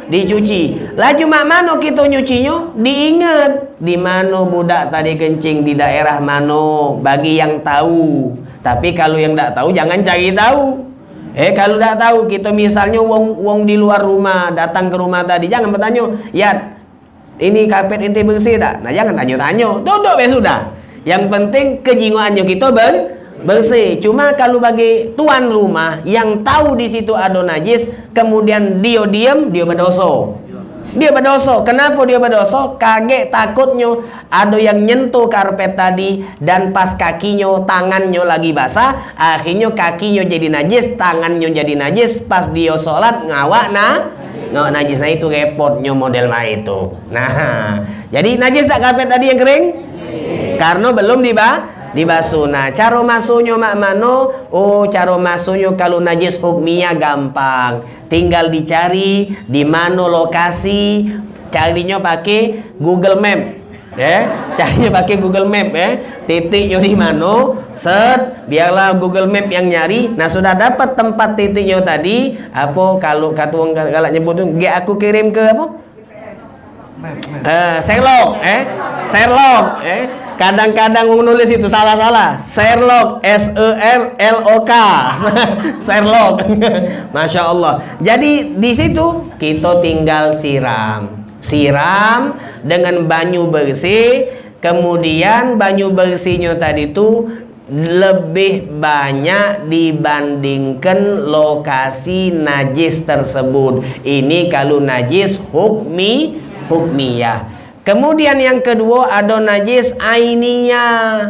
dicuci. Lah cuma mano kita nyucinya? Diingat di mano budak tadi kencing, di daerah mano, bagi yang tahu. Tapi kalau yang tidak tahu jangan cari tahu. Kalau tidak tahu, kita misalnya wong di luar rumah datang ke rumah tadi, jangan bertanya, "Yat, ini karpet inti bersih tak?" Nah, jangan tanya-tanya, duduk ya sudah. Yang penting kejingoannya kita bersih. Cuma kalau bagi tuan rumah yang tahu di situ ada najis, kemudian dia diam, dia berdosa. Dia berdosa. Kenapa dia berdosa? Kaget, takutnya ada yang nyentuh karpet tadi, dan pas kakinya, tangannya lagi basah, akhirnya kakinya jadi najis, tangannya jadi najis. Pas dia sholat ngawak najis. Nah, itu repotnya model itu. Nah, jadi najis tak karpet tadi yang kering? Karena belum dibasuh. Nah, cara masuknya mak mano? Oh, cara masuknya kalau najis hukmiyah gampang. Tinggal dicari di mana lokasi, carinya pakai Google Map. ya, cari pakai Google Map ya, titik yo di mano, set, biarlah Google Map yang nyari. Nah sudah dapat tempat titik yo tadi, apa kalau katuang galak nyebut tuh, gak aku kirim ke apa? Sherlock, Sherlock, kadang-kadang nulis itu salah-salah, Sherlock, S-E-R-L-O-K, Sherlock, masya Allah. Jadi di situ kita tinggal siram. Siram dengan banyu bersih, kemudian banyu bersihnya tadi itu lebih banyak dibandingkan lokasi najis tersebut. Ini kalau najis hukmiyah. Kemudian yang kedua ada najis ainiyah.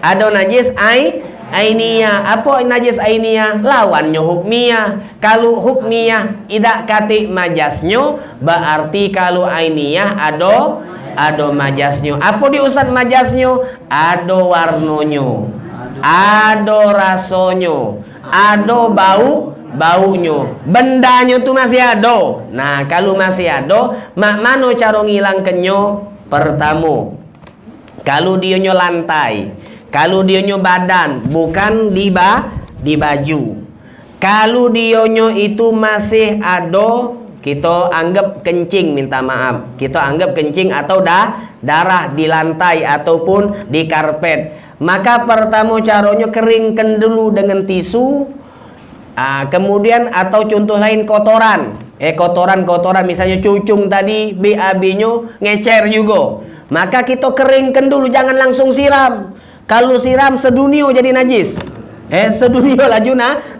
Ada najis ainiyah. Apa najis ainiyah? Lawannya hukmiyah. Kalau hukmiyah tidak katik majasnya, berarti kalau ainiyah ado majasnya. Apa diusat majasnya? Ado warnonyo, ado rasonyo, ado baunya. Bendanya tuh masih ado. Nah kalau masih ado, mak mano cara ngilangkenyo? Pertama, kalau dionyo lantai, kalau dionyo badan, bukan di baju. Kalau dionyo itu masih ado, kita anggap kencing, minta maaf. Kita anggap kencing atau darah di lantai ataupun di karpet. Maka pertama caranya keringkan dulu dengan tisu. Kemudian atau contoh lain kotoran. Kotoran misalnya cucung tadi, BAB-nya ngecer juga. Maka kita keringkan dulu, jangan langsung siram. Kalau siram sedunia jadi najis. Sedunia laju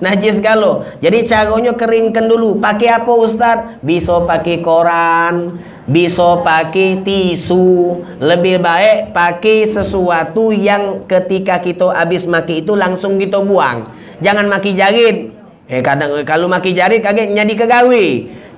najis kalau. Jadi caranya keringkan dulu. Pakai apa Ustaz? Bisa pakai koran, bisa pakai tisu. Lebih baik pakai sesuatu yang ketika kita habis maki itu langsung kita buang. Jangan maki jarit. Kadang kalau maki jarit kaget jadi kegawe.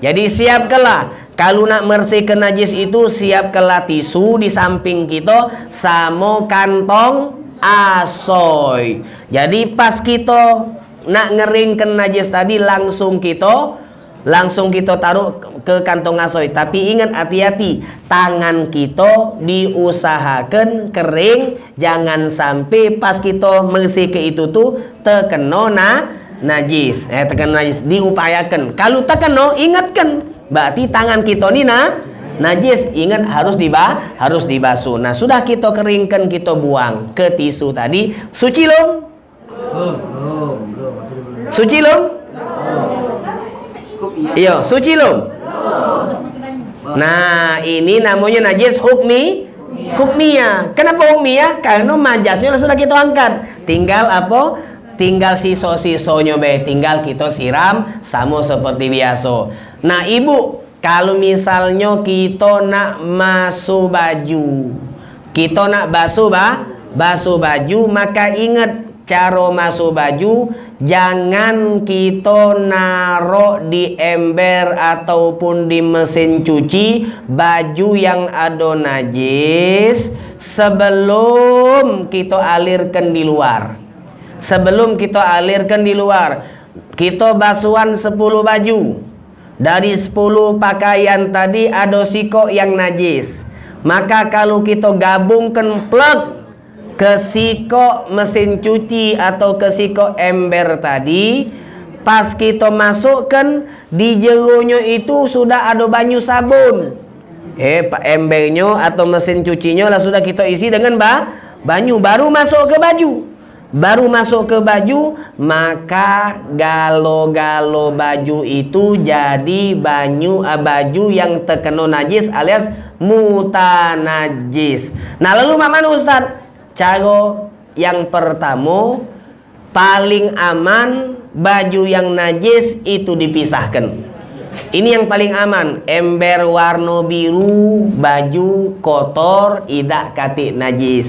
Jadi siapkanlah. Kalau nak bersihkan najis itu, siapkanlah tisu di samping kita sama kantong asoy. Jadi pas kita nak ngeringkan najis tadi, langsung kita taruh ke kantong asoy. Tapi ingat, hati-hati, tangan kita diusahakan kering, jangan sampai pas kita bersih ke itu tuh terkena najis. Terkena najis diupayakan. Kalau terkena, ingatkan. Berarti tangan kita ini najis, ingat harus dibasuh. Nah sudah kita keringkan, kita buang ke tisu tadi. Suci lom? Suci lom? Iya, suci lom? Nah ini namanya najis hukmiyah. Kenapa hukmiyah? Karena majasnya sudah kita angkat. Tinggal apa? Tinggal siso-sisonya be, tinggal kita siram sama seperti biasa. Nah ibu, kalau misalnya kita nak masuk baju, kita nak basuh baju, maka ingat cara masuk baju, jangan kita narok di ember ataupun di mesin cuci baju yang ada najis sebelum kita alirkan di luar. Sebelum kita alirkan di luar, kita basuhan 10 baju. Dari 10 pakaian tadi ada siko yang najis. Maka kalau kita gabungkan plug ke siko mesin cuci atau ke siko ember tadi, pas kita masukkan di jeronya itu sudah ada banyu sabun. Embernya atau mesin cucinya lah sudah kita isi dengan banyu, baru masuk ke baju. Maka galo-galo baju itu jadi baju yang terkena najis alias mutanajis. Nah lalu mana Ustaz? Cara yang pertama paling aman, baju yang najis itu dipisahkan. Ini yang paling aman. Ember warna biru, baju kotor, tidak katik najis.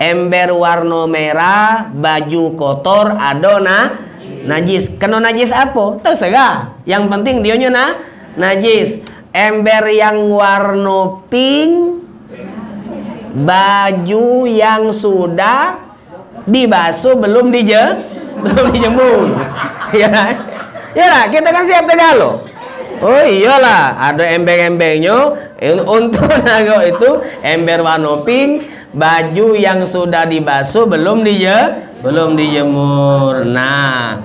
Ember warna merah, baju kotor, adona najis. Kena najis apa? Terserah. Yang penting dionyo najis. Ember yang warna pink, baju yang sudah dibasuh belum dijemur. Ya, kita kan siap tegalo. Oh iyalah, ada ember-embernya, Untuna itu ember warna pink, baju yang sudah dibasuh belum dijemur. Nah,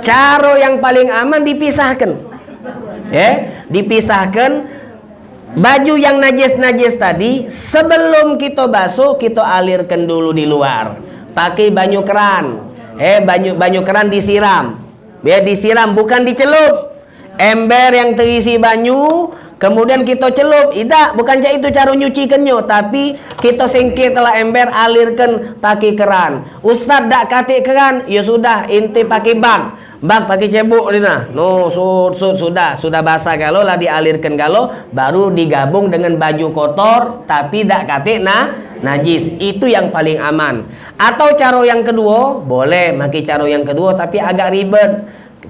cara yang paling aman dipisahkan. Dipisahkan. Baju yang najis-najis tadi sebelum kita basuh kita alirkan dulu di luar. Pakai banyu keran. Banyu keran disiram. Disiram bukan dicelup. Ember yang terisi banyu kemudian kita celup. Tidak, bukan itu cara nyucikannya, tapi kita singkirlah ember, alirkan pakai keran. Ustaz dak katik keran, ya sudah inti pakai bak. Bak pakai cebok ni nah. No, sudah basah kalau lah dialirkan kalau baru digabung dengan baju kotor tapi tak katik nah najis. Itu yang paling aman. Atau cara yang kedua, boleh pakai cara yang kedua tapi agak ribet.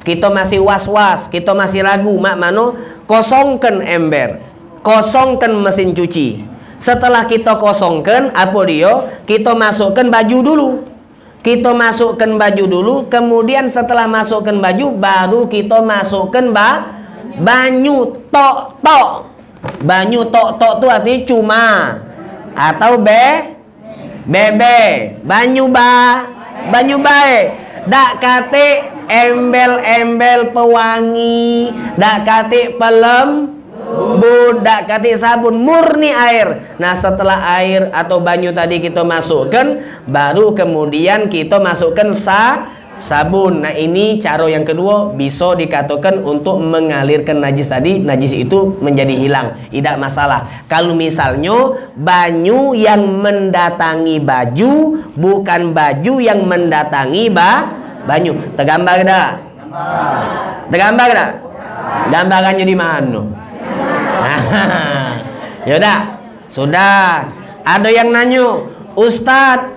Kita masih was-was, kita masih ragu mak mano, kosongkan ember. Kosongkan mesin cuci. Setelah kita kosongkan apa dia? Kita masukkan baju dulu. Kita masukkan baju dulu, kemudian setelah masukkan baju baru kita masukkan banyu tok-tok. Banyu tok-tok itu artinya cuma atau bebe. Banyu bae. Dak kate embel-embel pewangi, dak kate pelem budak katik sabun, murni air. Nah setelah air atau banyu tadi kita masukkan, baru kemudian kita masukkan sabun. Nah ini cara yang kedua bisa dikatakan untuk mengalirkan najis tadi. Najis itu menjadi hilang, tidak masalah. Kalau misalnya banyu yang mendatangi baju, bukan baju yang mendatangi banyu. Tergambar dah? Tergambar dah? Gambarannya di mana? Nah, yaudah, sudah. Ada yang nanya, Ustadz,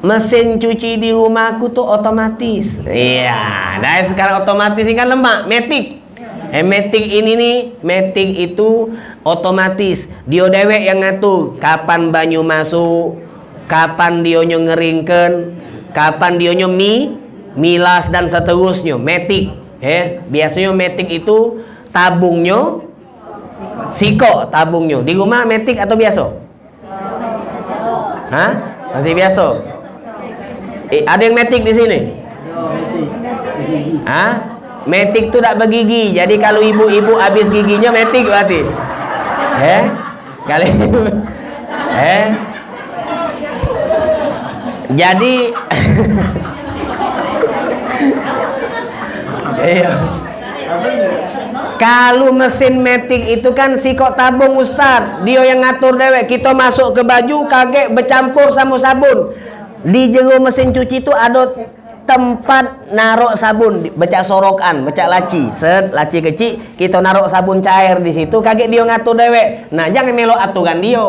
mesin cuci di rumahku tuh otomatis. Iya, nah sekarang otomatis ini kan lemak, metik. Metik ini nih, metik itu otomatis. Dia dewek yang ngatur kapan banyu masuk, kapan dionyo ngeringken, kapan dionyo milas dan seterusnya. Metik, biasanya metik itu tabungnya siko, tabungnya di rumah metik atau biasa? Hah? Masih biasa? Ada yang metik di sini? Hah? Metik tuh tak bergigi, jadi kalau ibu-ibu habis giginya metik berarti. Kali jadi iya. Kalau mesin metik itu kan siko tabung Ustaz, dia yang ngatur dewek. Kita masuk ke baju kaget bercampur sama sabun. Di jero mesin cuci itu ada tempat narok sabun, becak sorokan, becak laci, set laci kecil, kita narok sabun cair di situ, kaget dia ngatur dewek. Nah, jangan melo aturan dia.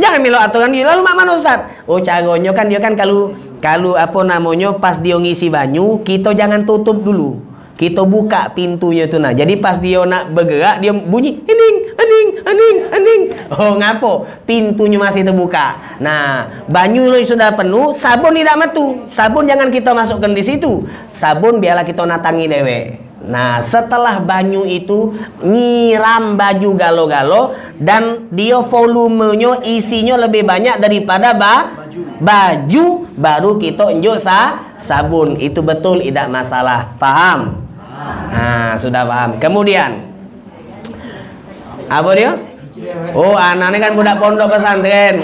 Jangan melo aturan dia. Lalu mak mana Ustaz? Oh, caronyo kan dia kan kalau apa namanya pas dia ngisi banyu, kita jangan tutup dulu. Kita buka pintunya tuh nah. Jadi pas dia nak bergerak dia bunyi ening. Oh ngapo? Pintunya masih terbuka. Nah, banyu sudah penuh, sabun tidak metu. Sabun jangan kita masukkan di situ. Sabun biarlah kita natangi dewe. Nah, setelah banyu itu nyiram baju galo-galo dan dia volumenya isinya lebih banyak daripada baju baru kita unjuk sabun. Itu betul tidak masalah. Paham? Nah, sudah paham. Kemudian apa dia? Oh, anaknya kan budak pondok pesantren.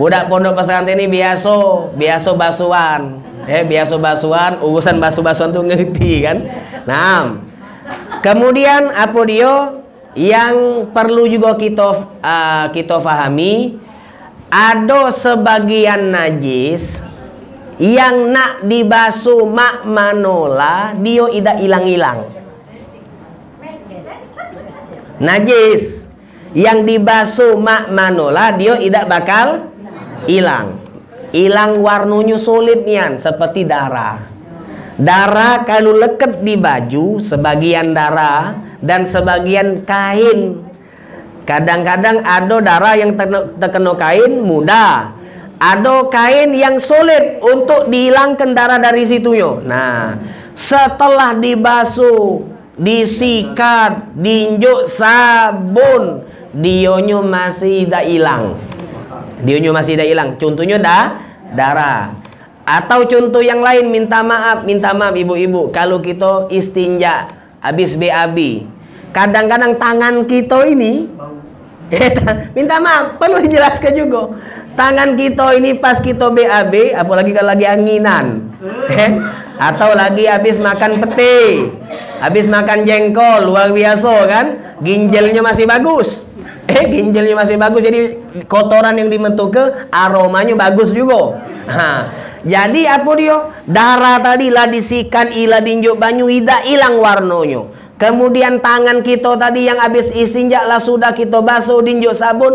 Budak pondok pesantren ini biasa basuhan. Biasa basuhan, urusan basuhan tuh ngerti kan? Nah. Kemudian apa dia? Yang perlu juga kita pahami, ada sebagian najis yang nak dibasuh mak manola dia tidak hilang-hilang. Najis yang dibasuh mak manola dia tidak bakal hilang. Hilang warnanya sulit nian seperti darah. Darah kalau leket di baju sebagian darah dan sebagian kain. Kadang-kadang ada darah yang terkena kain mudah. Ada kain yang sulit untuk dihilangkan darah dari situnya. Nah, setelah dibasuh disikat, diinjuk sabun, dionyo masih tidak hilang. Dionyo masih tidak hilang. Contohnya darah. Atau contoh yang lain, minta maaf ibu-ibu, kalau kita istinja habis BAB, kadang-kadang tangan kita ini minta maaf, perlu dijelaskan juga. Tangan kita ini pas kita BAB, apalagi kalau lagi anginan atau lagi habis makan pete, habis makan jengkol, luar biasa kan, ginjalnya masih bagus. Ginjalnya masih bagus, jadi kotoran yang dimentuk ke aromanya bagus juga. Jadi apa dia? Darah tadi lah disikan, ila dinjuk banyu, tidak hilang warnanya. Kemudian tangan kita tadi yang habis istinja lah sudah kita basuh dinjuk sabun,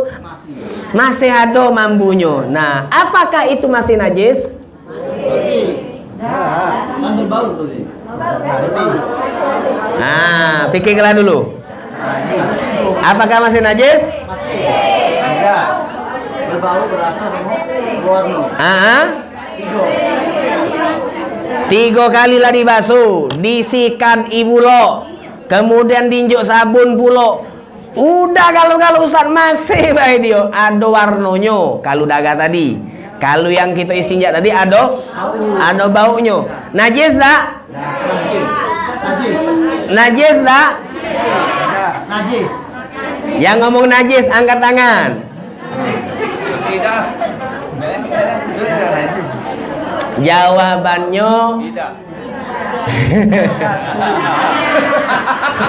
masih ada mambunya. Nah, apakah itu masih najis? Nah, pikirlah dulu. Apakah masih najis? Masih. Berbau, berasa, berwarna. Tiga kali lah dibasuh, disikat ibu lo, kemudian dinjuk sabun pulo. Udah kalau Ustaz masih baik dia, ada warnonyo kalau daga tadi. Kalau yang kita istinja tadi ada baunya. Najis tak? Najis tak? Najis. Yang ngomong najis angkat tangan. Jawabannya tidak.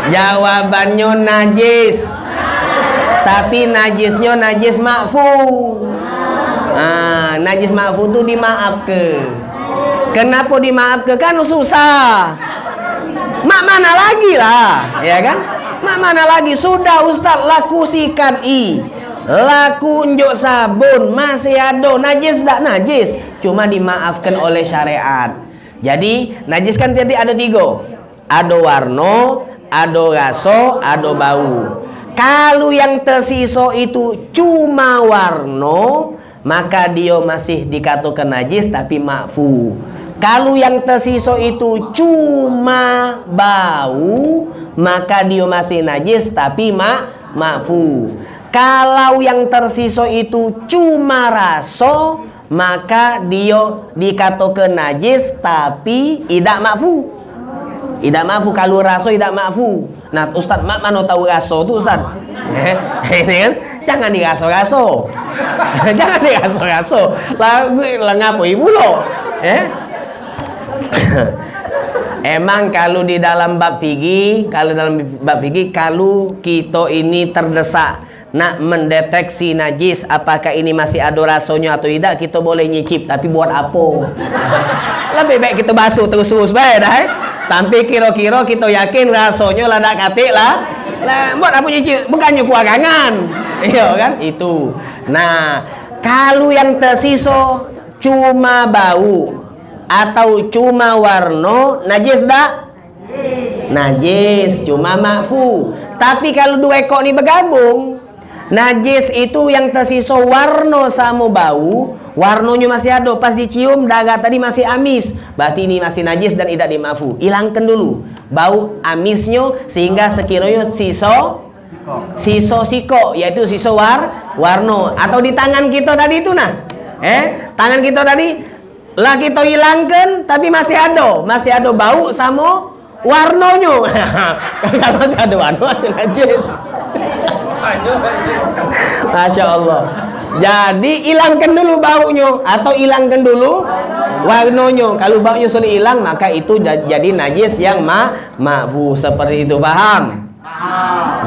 Jawabannya najis. Tapi najisnya najis ma'fu. Najis ma'fu itu dimaafkan. Kenapa dimaafkan? Kan susah. Mak mana lagi lah, ya kan? Mak mana lagi? Sudah Ustaz, laku sikat laku unjuk sabun, masih ada. Najis tak? Najis, cuma dimaafkan oleh syariat. Jadi najis kan tadi ada tiga, ada warno, ada raso, ada bau. Kalau yang tersisa itu cuma warno, maka dia masih dikatakan najis tapi ma'fu. Kalau yang tersisa itu cuma bau, maka dia masih najis tapi ma'fu. Kalau yang tersisa itu cuma raso, maka dia dikatakan najis tapi tidak ma'fu. Tidak ma'fu kalau raso tidak ma'fu. Nah, Ustaz, mak mana tahu raso tuh Ustaz? Ini kan jangan diraso-raso. Jangan diraso-raso. Lah ngapa ibu lo? Emang kalau di dalam bab fikih, kalau kita ini terdesak nak mendeteksi najis, apakah ini masih ada rasanya atau tidak, kita boleh nyicip, tapi buat apa? Lebih baik kita basuh terus-terus baik dah, sampai kira-kira kita yakin rasanya lah dak katik lah. Lah buat apa nyicip? Bukannya kuarangan. Iya kan? Itu. Nah, kalau yang tersisa cuma bau atau cuma warna, najis dak? Najis, cuma ma'fu. Tapi kalau dua ekor ini bergabung, najis itu yang tersisa warno sama bau, warnonya masih ada, pas dicium daga tadi masih amis, berarti ini masih najis dan tidak dimafu. Hilangkan dulu bau amisnya sehingga sekiranya siso yaitu siso warno atau di tangan kita tadi itu nah. Tangan kita tadi lah kita hilangkan tapi masih ada bau sama warnonya. Kalau masih ada warno masih najis. Masya Allah. Jadi hilangkan dulu baunya atau hilangkan dulu warnanya. Kalau baunya sudah hilang, maka itu jadi najis yang ma'fu. Seperti itu, paham?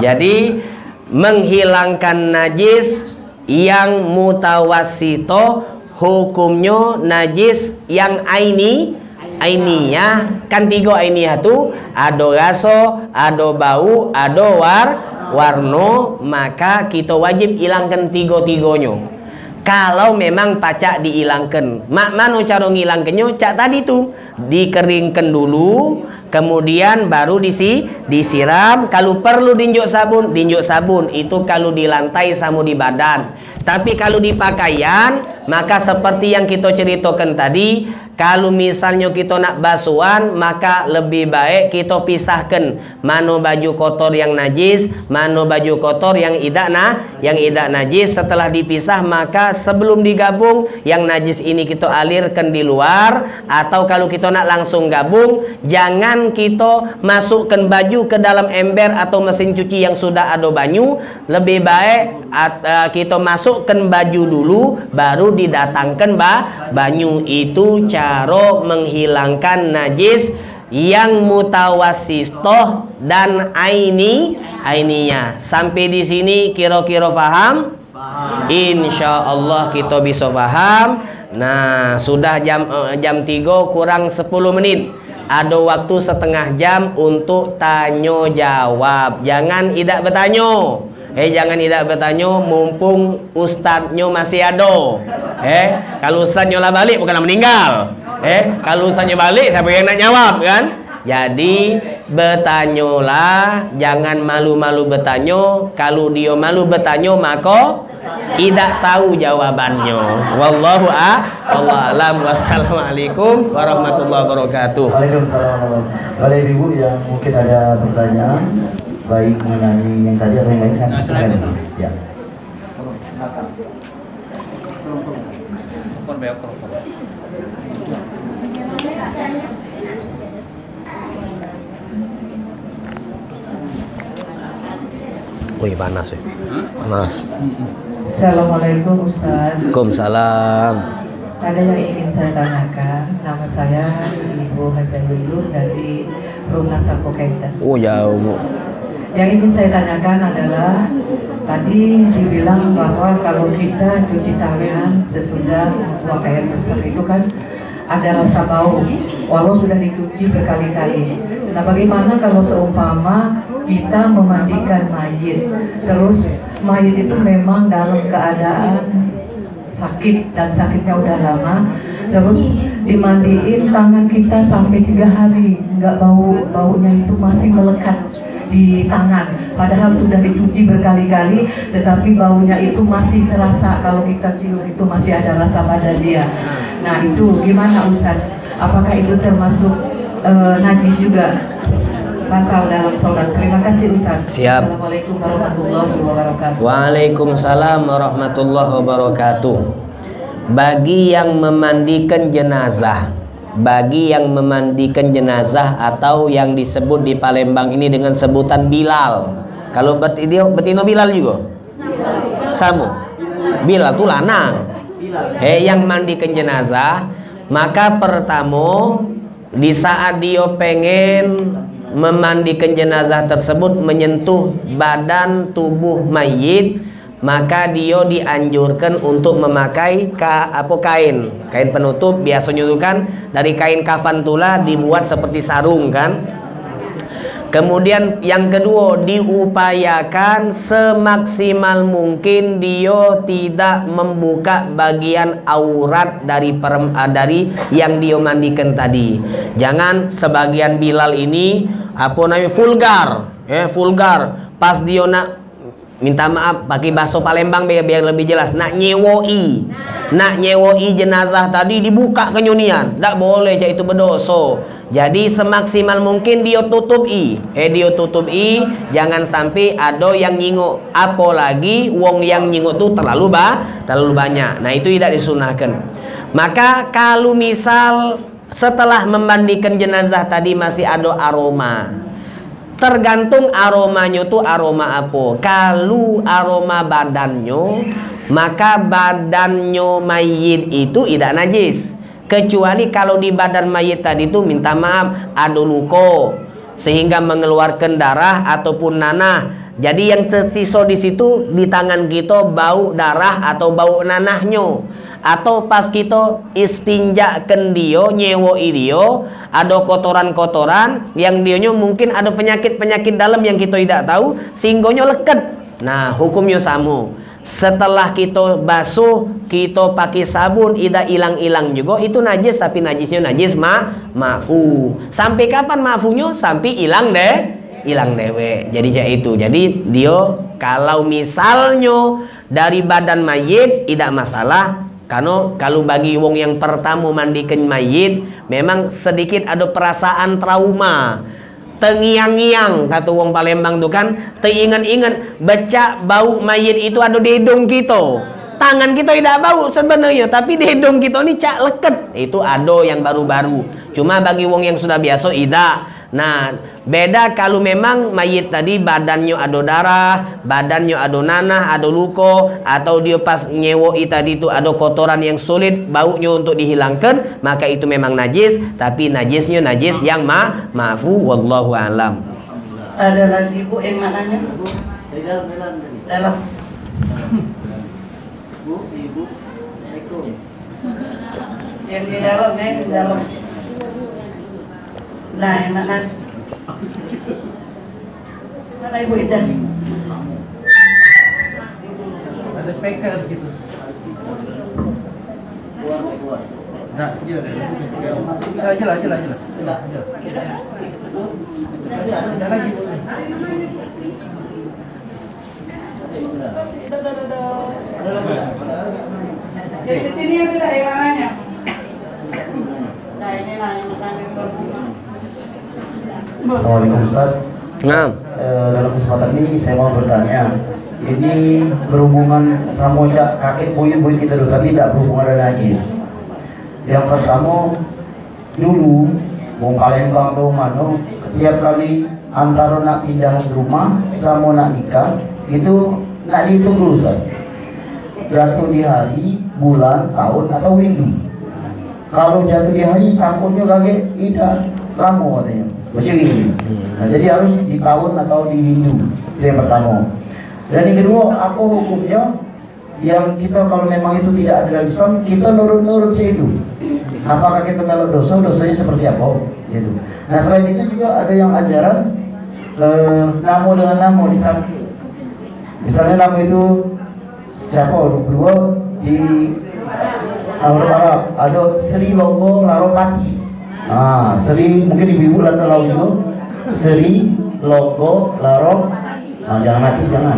Jadi menghilangkan najis yang mutawasito hukumnya najis yang ainiyah. Kan tiga ainiyah tu ada rasa, ada bau, ada warno, maka kita wajib hilangkan tiga-tiganya. Kalau memang pacak dihilangkan, mak mano cara ngilangkannya? Cak tadi tuh dikeringkan dulu, kemudian baru disiram. Kalau perlu dinjuk sabun itu kalau di lantai sama di badan. Tapi kalau di pakaian, maka seperti yang kita ceritakan tadi, Kalau misalnya kita nak basuhan, maka lebih baik kita pisahkan mano baju kotor yang najis, mano baju kotor yang idak najis. Setelah dipisah, maka sebelum digabung, yang najis ini kita alirkan di luar. Atau kalau kita nak langsung gabung, jangan kita masukkan baju ke dalam ember atau mesin cuci yang sudah ada banyu. Lebih baik kita masukkan baju dulu, baru didatangkan banyu. Itu cara menghilangkan najis yang mutawasitoh dan aininya. Sampai di sini kira-kira paham? Insya Allah kita bisa paham. Nah, sudah jam 3 kurang 10 menit. Ada waktu setengah jam untuk tanya jawab. Jangan tidak bertanya. Jangan tidak bertanya, mumpung ustadznya masih ada. Kalau ustadznya lah balik, bukanlah meninggal. Kalau ustadznya balik, siapa yang nak jawab, kan? Jadi bertanyalah, jangan malu-malu bertanya. Kalau dia malu bertanya, maka tidak tahu jawabannya. Wallahu a'lam. Wassalamualaikum warahmatullahi wabarakatuh. Waalaikumsalam. Kalau ibu yang mungkin ada pertanyaan, baik mengenai yang tadi atau yang lain, kan? Ya. Wih, panas ya. Panas. Assalamualaikum Ustaz. Waalaikumsalam. Ada yang ingin saya tanyakan. Nama saya Ibu Hajjah dari Rumah Sapo Kaitan. Oh jauh. Yang ingin saya tanyakan adalah tadi dibilang bahwa kalau kita cuci tangan sesudah buang air besar itu kan ada rasa bau walau sudah dicuci berkali-kali. Nah, bagaimana kalau seumpama kita memandikan mayit, terus mayit itu memang dalam keadaan sakit dan sakitnya udah lama, terus dimandiin tangan kita sampai 3 hari nggak baunya itu masih melekat di tangan, padahal sudah dicuci berkali-kali, tetapi baunya itu masih terasa kalau kita cium, itu masih ada rasa pada dia. Nah itu gimana Ustadz? Apakah itu termasuk najis juga? Batal dalam sholat. Terima kasih Ustadz. Siap. Assalamualaikum warahmatullahi wabarakatuh. Waalaikumsalam warahmatullahi wabarakatuh. Bagi yang memandikan jenazah, atau yang disebut di Palembang ini dengan sebutan Bilal. Kalau betino Bilal juga? Samu. Bilal itu lanang. Yang mandikan jenazah, maka pertama di saat dia pengen memandikan jenazah tersebut menyentuh badan tubuh mayit, maka dia dianjurkan untuk memakai kain penutup. Biasanya itu kan dari kain kafan tula dibuat seperti sarung, kan? Kemudian yang kedua, diupayakan semaksimal mungkin dia tidak membuka bagian aurat dari yang dia mandikan tadi. Jangan sebagian Bilal ini vulgar. Pas dia nak minta maaf, pakai bahasa Palembang biar lebih jelas, nak nyewoi jenazah tadi dibuka kenyunian, tak boleh, jadi itu berdosa. Jadi semaksimal mungkin dia tutup i, jangan sampai ada yang nyingok, apalagi wong yang nyingok tuh terlalu banyak. Nah itu tidak disunahkan. Maka kalau misal setelah memandikan jenazah tadi masih ada aroma, tergantung aromanya itu aroma apa. Kalau aroma badannya, maka badannya mayit itu tidak najis. Kecuali kalau di badan mayit tadi itu minta maaf ada luka sehingga mengeluarkan darah ataupun nanah. Jadi yang tersisa di situ di tangan kita bau darah atau bau nanahnya. Atau pas kita istinjakan dia, nyewoi dia, ada kotoran-kotoran yang dia mungkin ada penyakit-penyakit dalam yang kita tidak tahu, singgonya leket. Nah hukumnya sama. Setelah kita basuh, kita pakai sabun, tidak hilang-hilang juga, itu najis. Tapi najisnya najis ma'fu. Sampai kapan ma'funya? Sampai hilang dewe. Jadi kayak itu. Jadi dia kalau misalnya dari badan mayit tidak masalah. Karena kalau bagi wong yang pertama mandikan mayit, memang sedikit ada perasaan trauma. Tengiang-ngiang, kata wong Palembang tuh kan, teingan-ingan, baca bau mayit itu ada di hidung kita. Tangan kita tidak bau sebenarnya, tapi di hidung kita ini cak leket. Itu ada yang baru-baru. Cuma bagi wong yang sudah biasa, tidak. Nah, beda kalau memang mayit tadi badannya ada darah, badannya ada nanah, ada luka, atau dia pas nyewoi tadi itu ada kotoran yang sulit baunya untuk dihilangkan, maka itu memang najis, tapi najisnya najis yang maafu, wallahu alam. Ada lagi Bu yang mananya Bu? Dalam. Bu, Ibu. Assalamualaikum. Yang di dalam, yang di dalam. Nah, enak. Mana Ibu Ida? Ada speaker di situ. Nah, jelas. Ada lagi. Ya, di sini ada yang nanya. Nah, ini nanya. Assalamualaikum Ustaz. Nah. Dalam kesempatan ini saya mau bertanya. Ini berhubungan sama kakek buyut kita dulu, tapi tidak berhubungan dengan najis. Yang pertama, dulu Wong Palembang tuh mano, tiap kali antara nak pindah rumah sama nak nikah itu nak dihitung dulu Ustaz. Jatuh di hari, bulan, tahun atau windu. Kalau jatuh di hari takutnya kakek tidak lama katanya. Nah, jadi harus di tahun atau di minggu. Itu yang pertama. Dan yang kedua, apa hukumnya yang kita kalau memang itu tidak ada dalam Islam, kita nurut-nurut itu. Apakah kita melok dosa, dosanya seperti apa? Gitu. Nah, selain itu juga ada yang ajaran namo dengan namo. Misalnya namo itu siapa? Dua di Arab ada Sri Longo Laropati. Ah, Seri mungkin ibu-ibu latar laut Seri Logo Larong, nah, jangan mati jangan.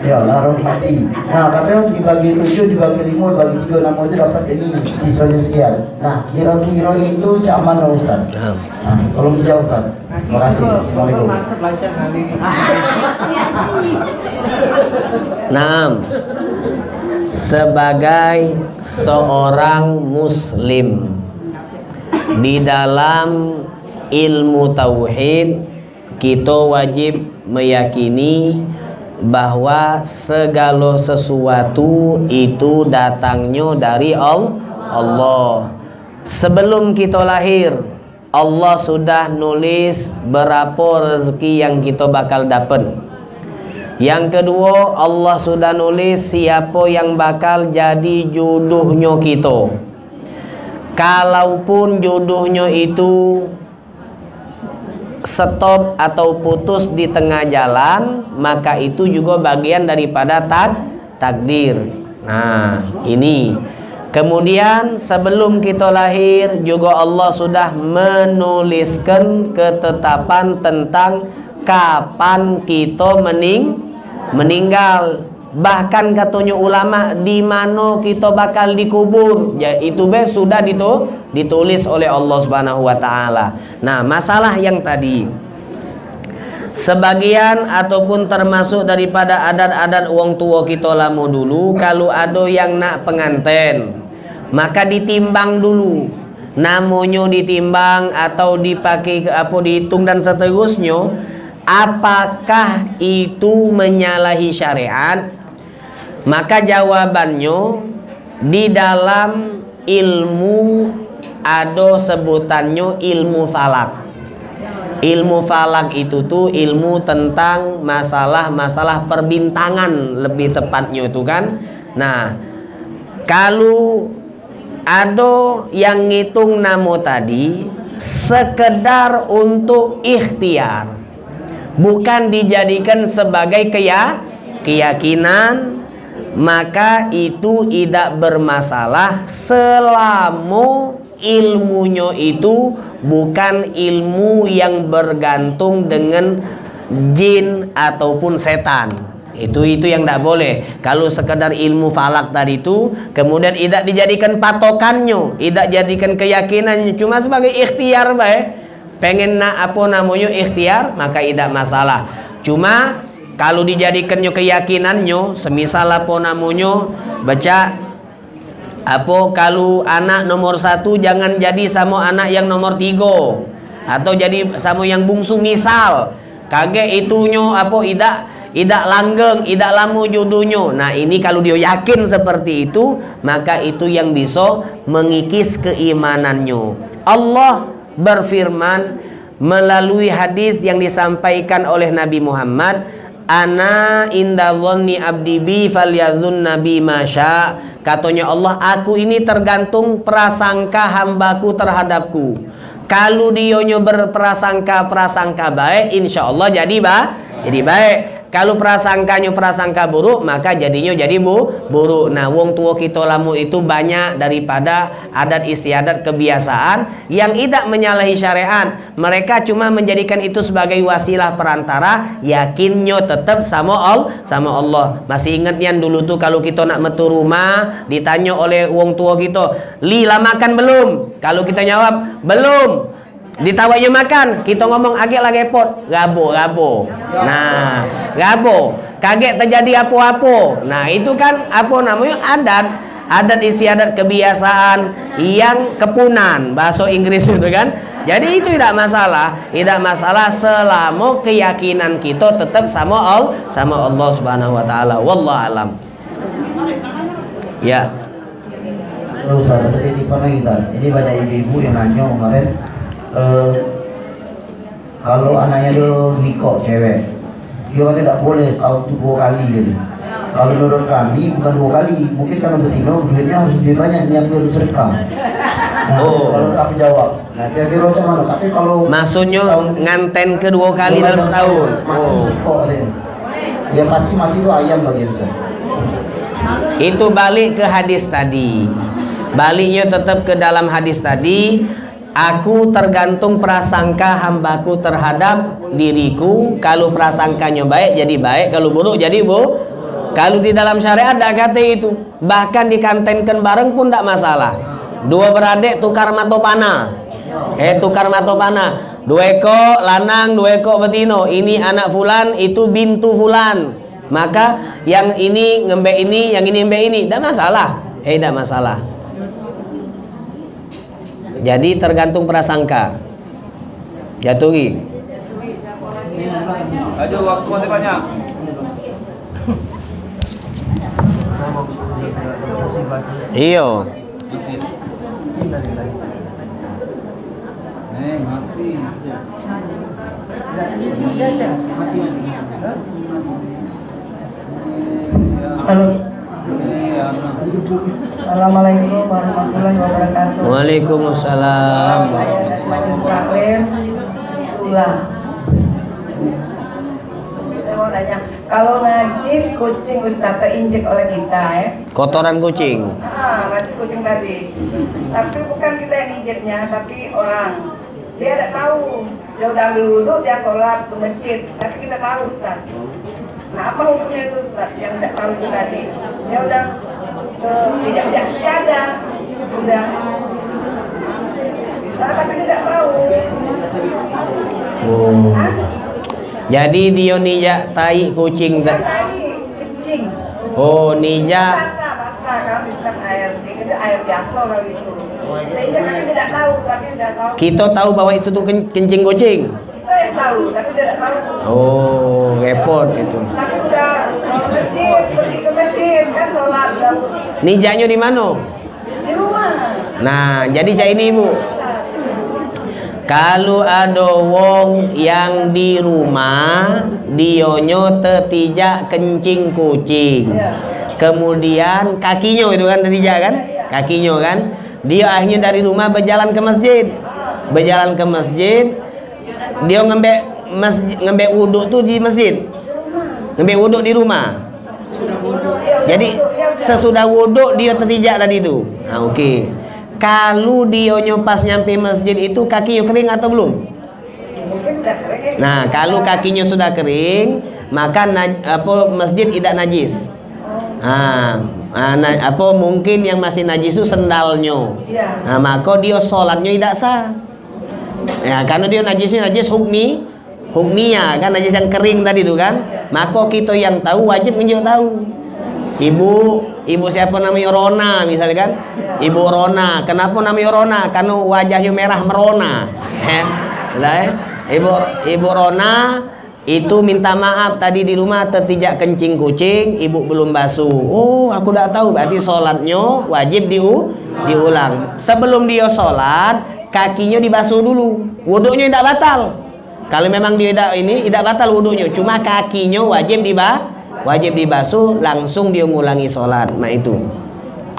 Ya Larong mati. Nah katanya dibagi 7, dibagi 5, dibagi 3, 6 itu dapat ini sisanya sekian. Nah kira-kira itu caman loh Ustaz. Nah, tolong dijawabkan. Terima kasih. Assalamualaikum. Nah, sebagai seorang Muslim di dalam ilmu tauhid kita wajib meyakini bahwa segala sesuatu itu datangnya dari Allah. Sebelum kita lahir Allah sudah nulis berapa rezeki yang kita bakal dapat. Yang kedua Allah sudah nulis siapa yang bakal jadi jodohnya kita. Kalaupun jodohnya itu stop atau putus di tengah jalan, maka itu juga bagian daripada takdir. Nah, ini. Kemudian sebelum kita lahir juga Allah sudah menuliskan ketetapan tentang kapan kita meninggal. Bahkan katanya ulama di mana kita bakal dikubur, ya itu sudah ditulis oleh Allah Subhanahu wa Ta'ala. Nah, masalah yang tadi sebagian ataupun termasuk daripada adat-adat wong tua kita lama dulu, kalau ada yang nak penganten maka ditimbang dulu. Namonyo ditimbang atau dipakai apa dihitung dan seterusnya. Apakah itu menyalahi syariat? Maka jawabannya di dalam ilmu ada sebutannya ilmu falak. Ilmu falak itu tuh ilmu tentang masalah-masalah perbintangan lebih tepatnya itu kan. Nah, kalau ada yang ngitung namo tadi sekedar untuk ikhtiar, bukan dijadikan sebagai keyakinan, maka itu tidak bermasalah selama ilmunya itu bukan ilmu yang bergantung dengan jin ataupun setan. Itu yang tidak boleh. Kalau sekedar ilmu falak tadi itu kemudian tidak dijadikan patokannya, tidak jadikan keyakinannya, cuma sebagai ikhtiar baik. Pengen apa namanya ikhtiar, maka tidak masalah. Cuma kalau dijadikannya keyakinannya, semisal apa namanya baca apa, kalau anak nomor 1 jangan jadi sama anak yang nomor 3, atau jadi sama yang bungsu misal. Kaget itunya apa tidak, tidak langgeng, tidak lamu judulnya. Nah ini kalau dia yakin seperti itu, maka itu yang bisa mengikis keimanannya. Allah berfirman melalui hadis yang disampaikan oleh Nabi Muhammad, ana inda dhanni abdi bi falyadhun nabi masya. Katanya Allah, aku ini tergantung prasangka hambaku terhadapku. Kalau dionyo berprasangka baik, insya Allah jadi jadi baik. Kalau prasangkanya prasangka buruk, maka jadinya jadi buruk. Nah, wong tua kita lamu itu banyak daripada adat istiadat kebiasaan yang tidak menyalahi syariat. Mereka cuma menjadikan itu sebagai wasilah perantara, yakinnya tetap sama Allah. Masih ingat yang dulu tuh kalau kita nak metu rumah, ditanya oleh wong tua kita, "Li, lah makan belum?" Kalau kita jawab, "Belum." Ditawanya makan, kita ngomong agak lah repot, rabo. Nah, rabo, kaget terjadi apa-apa. Nah, itu kan apa namanya adat istiadat kebiasaan yang kepunan, bahasa Inggris itu kan. Jadi itu tidak masalah selama keyakinan kita tetap sama Allah Subhanahu wa Ta'ala. Wallahu alam. Ya. Ustaz, titipan lagi Ustaz. Jadi banyak ibu-ibu yang nanya kemarin, kalau anaknya dia nikah cewek, dia kata tidak boleh setahun itu 2 kali gitu. Kalau menurut kami bukan 2 kali, mungkin karena betina duitnya harus lebih banyak yang perlu sedekah. Nah, kalau kami jawab, nah kira-kira macam mana? Tapi kalau maksudnya nganten ke 2 kali dalam setahun, ya pasti mati itu ayam bagi kita. Itu balik ke hadis tadi, baliknya tetap ke dalam hadis tadi. Aku tergantung prasangka hambaku terhadap diriku. Kalau prasangkanya baik jadi baik, kalau buruk jadi buruk. Kalau di dalam syariat tidak kata itu. Bahkan dikantenkan bareng pun tidak masalah. 2 beradik tukar matopana. Tukar matopana. 2 ekor lanang, 2 ekor betino. Ini anak fulan, itu bintu fulan. Maka yang ini ngembek ini, yang ini ngembek ini. Tidak masalah. Tidak masalah. Jadi tergantung prasangka. Jatuhi. Aduh, waktu masih banyak. Iyo. Mati. Halo. Assalamualaikum warahmatullahi wabarakatuh. Waalaikumsalam. Majelis Taklim. Saya mau tanya, kalau najis kucing Ustaz terinjek oleh kita ya? Kotoran kucing. Ah, najis kucing tadi. Tapi bukan kita yang injeknya, tapi orang. Dia tidak tahu. Dia udah ambil wudhu, dia sholat ke masjid. Tapi kita tahu Ustaz. Nah, apa hukumnya itu Ustaz yang tidak tahu itu tadi? Dia udah tidak siada, udah tapi tidak tahu. Jadi dia nijak tai kucing. Tai kucing. Oh, nijak. Basah kan bukan air, itu air biasa kalau itu. Dia kan tidak tahu, tapi tidak tahu. Kita tahu bahwa itu tuh kencing kucing. Tahu, tapi tidak tahu. Oh, repot itu. Tapi udah pergi ke masjid kan sholat. Nijaknya di mana? Di rumah. Nah, jadi cak ini ibu. Kalau ada wong yang di rumah, dionyo tetijak kencing kucing. Kemudian kakinya itu kan tetijak kan? Kakinya kan? Dia akhirnya dari rumah berjalan ke masjid. Berjalan ke masjid. Dia ngembek wuduk tuh di masjid. Ngembek wuduk di rumah. Jadi sesudah wuduk dia tertijak tadi itu. Nah, oke. Kalau dia nyopas nyampe masjid itu kakinya kering atau belum? Nah, kalau kakinya sudah kering, maka masjid tidak najis. Mungkin yang masih najis itu sendalnya. Nah, maka dia sholatnya tidak sah. Ya, karena dia najisnya najis hukmiya kan, najis yang kering tadi itu kan. Maka kita yang tahu wajib ngejo tahu. Ibu siapa namanya Rona misalnya kan? Ibu Rona. Kenapa namanya Rona? Karena wajahnya merah merona. Ibu Rona itu minta maaf tadi di rumah tertijak kencing kucing, ibu belum basuh. Oh, aku tidak tahu. Berarti sholatnya wajib diulang. Sebelum dia sholat, kakinya dibasuh dulu. Wudhunya tidak batal. Kalau memang dia tidak batal wudhunya. Cuma kakinya wajib dibasuh, langsung dia ngulangi sholat. Nah itu,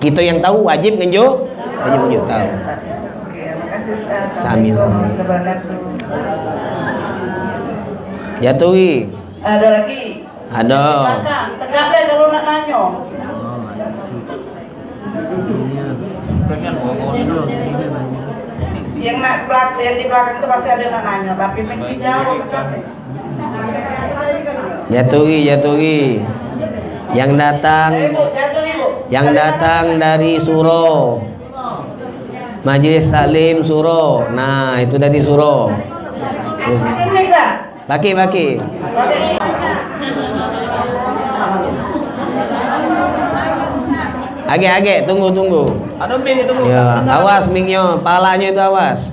kita yang tahu wajib ngejuk, wajib ngejuk tahu. Sami. Jatuhi. Ada lagi. Ada. Tegaknya ada orang nanya. Yang di belakang itu pasti ada yang nanya, tapi mungkin jauh. Jatuhi. Yang datang dari Suro. Majelis Taklim Suro. Nah, itu dari Suro. Bagi. Age, tunggu. Aduh, Ming, tunggu. Ya, awas Mingnya, palanya itu awas.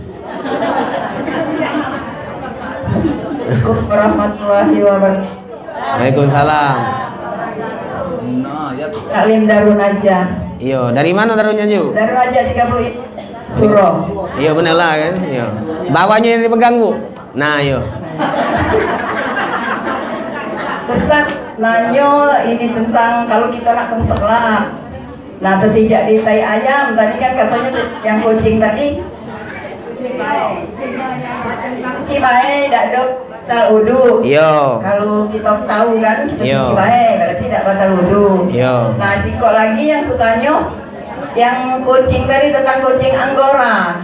Assalamualaikum warahmatullahi wabarakatuh. Waalaikumsalam. Nah, ya Salim Darun aja. Iya, dari mana Darunnya, Ju? Darun aja 30 Suro. Iya, benar lah kan? Iya. Bawahnya yang dipegang, Bu. Nah, yo. Ustaz nanyo ini tentang kalau kita nak ke sekolah. Nah, tertijak di tai ayam tadi kan katanya yang kucing tadi. Cuci baik, tidak batal wudhu. Kalau kita tahu kan, kita cuci baik, berarti tidak batal wudhu. Nah, sikok lagi yang kutanya, yang kucing tadi tentang kucing Anggora.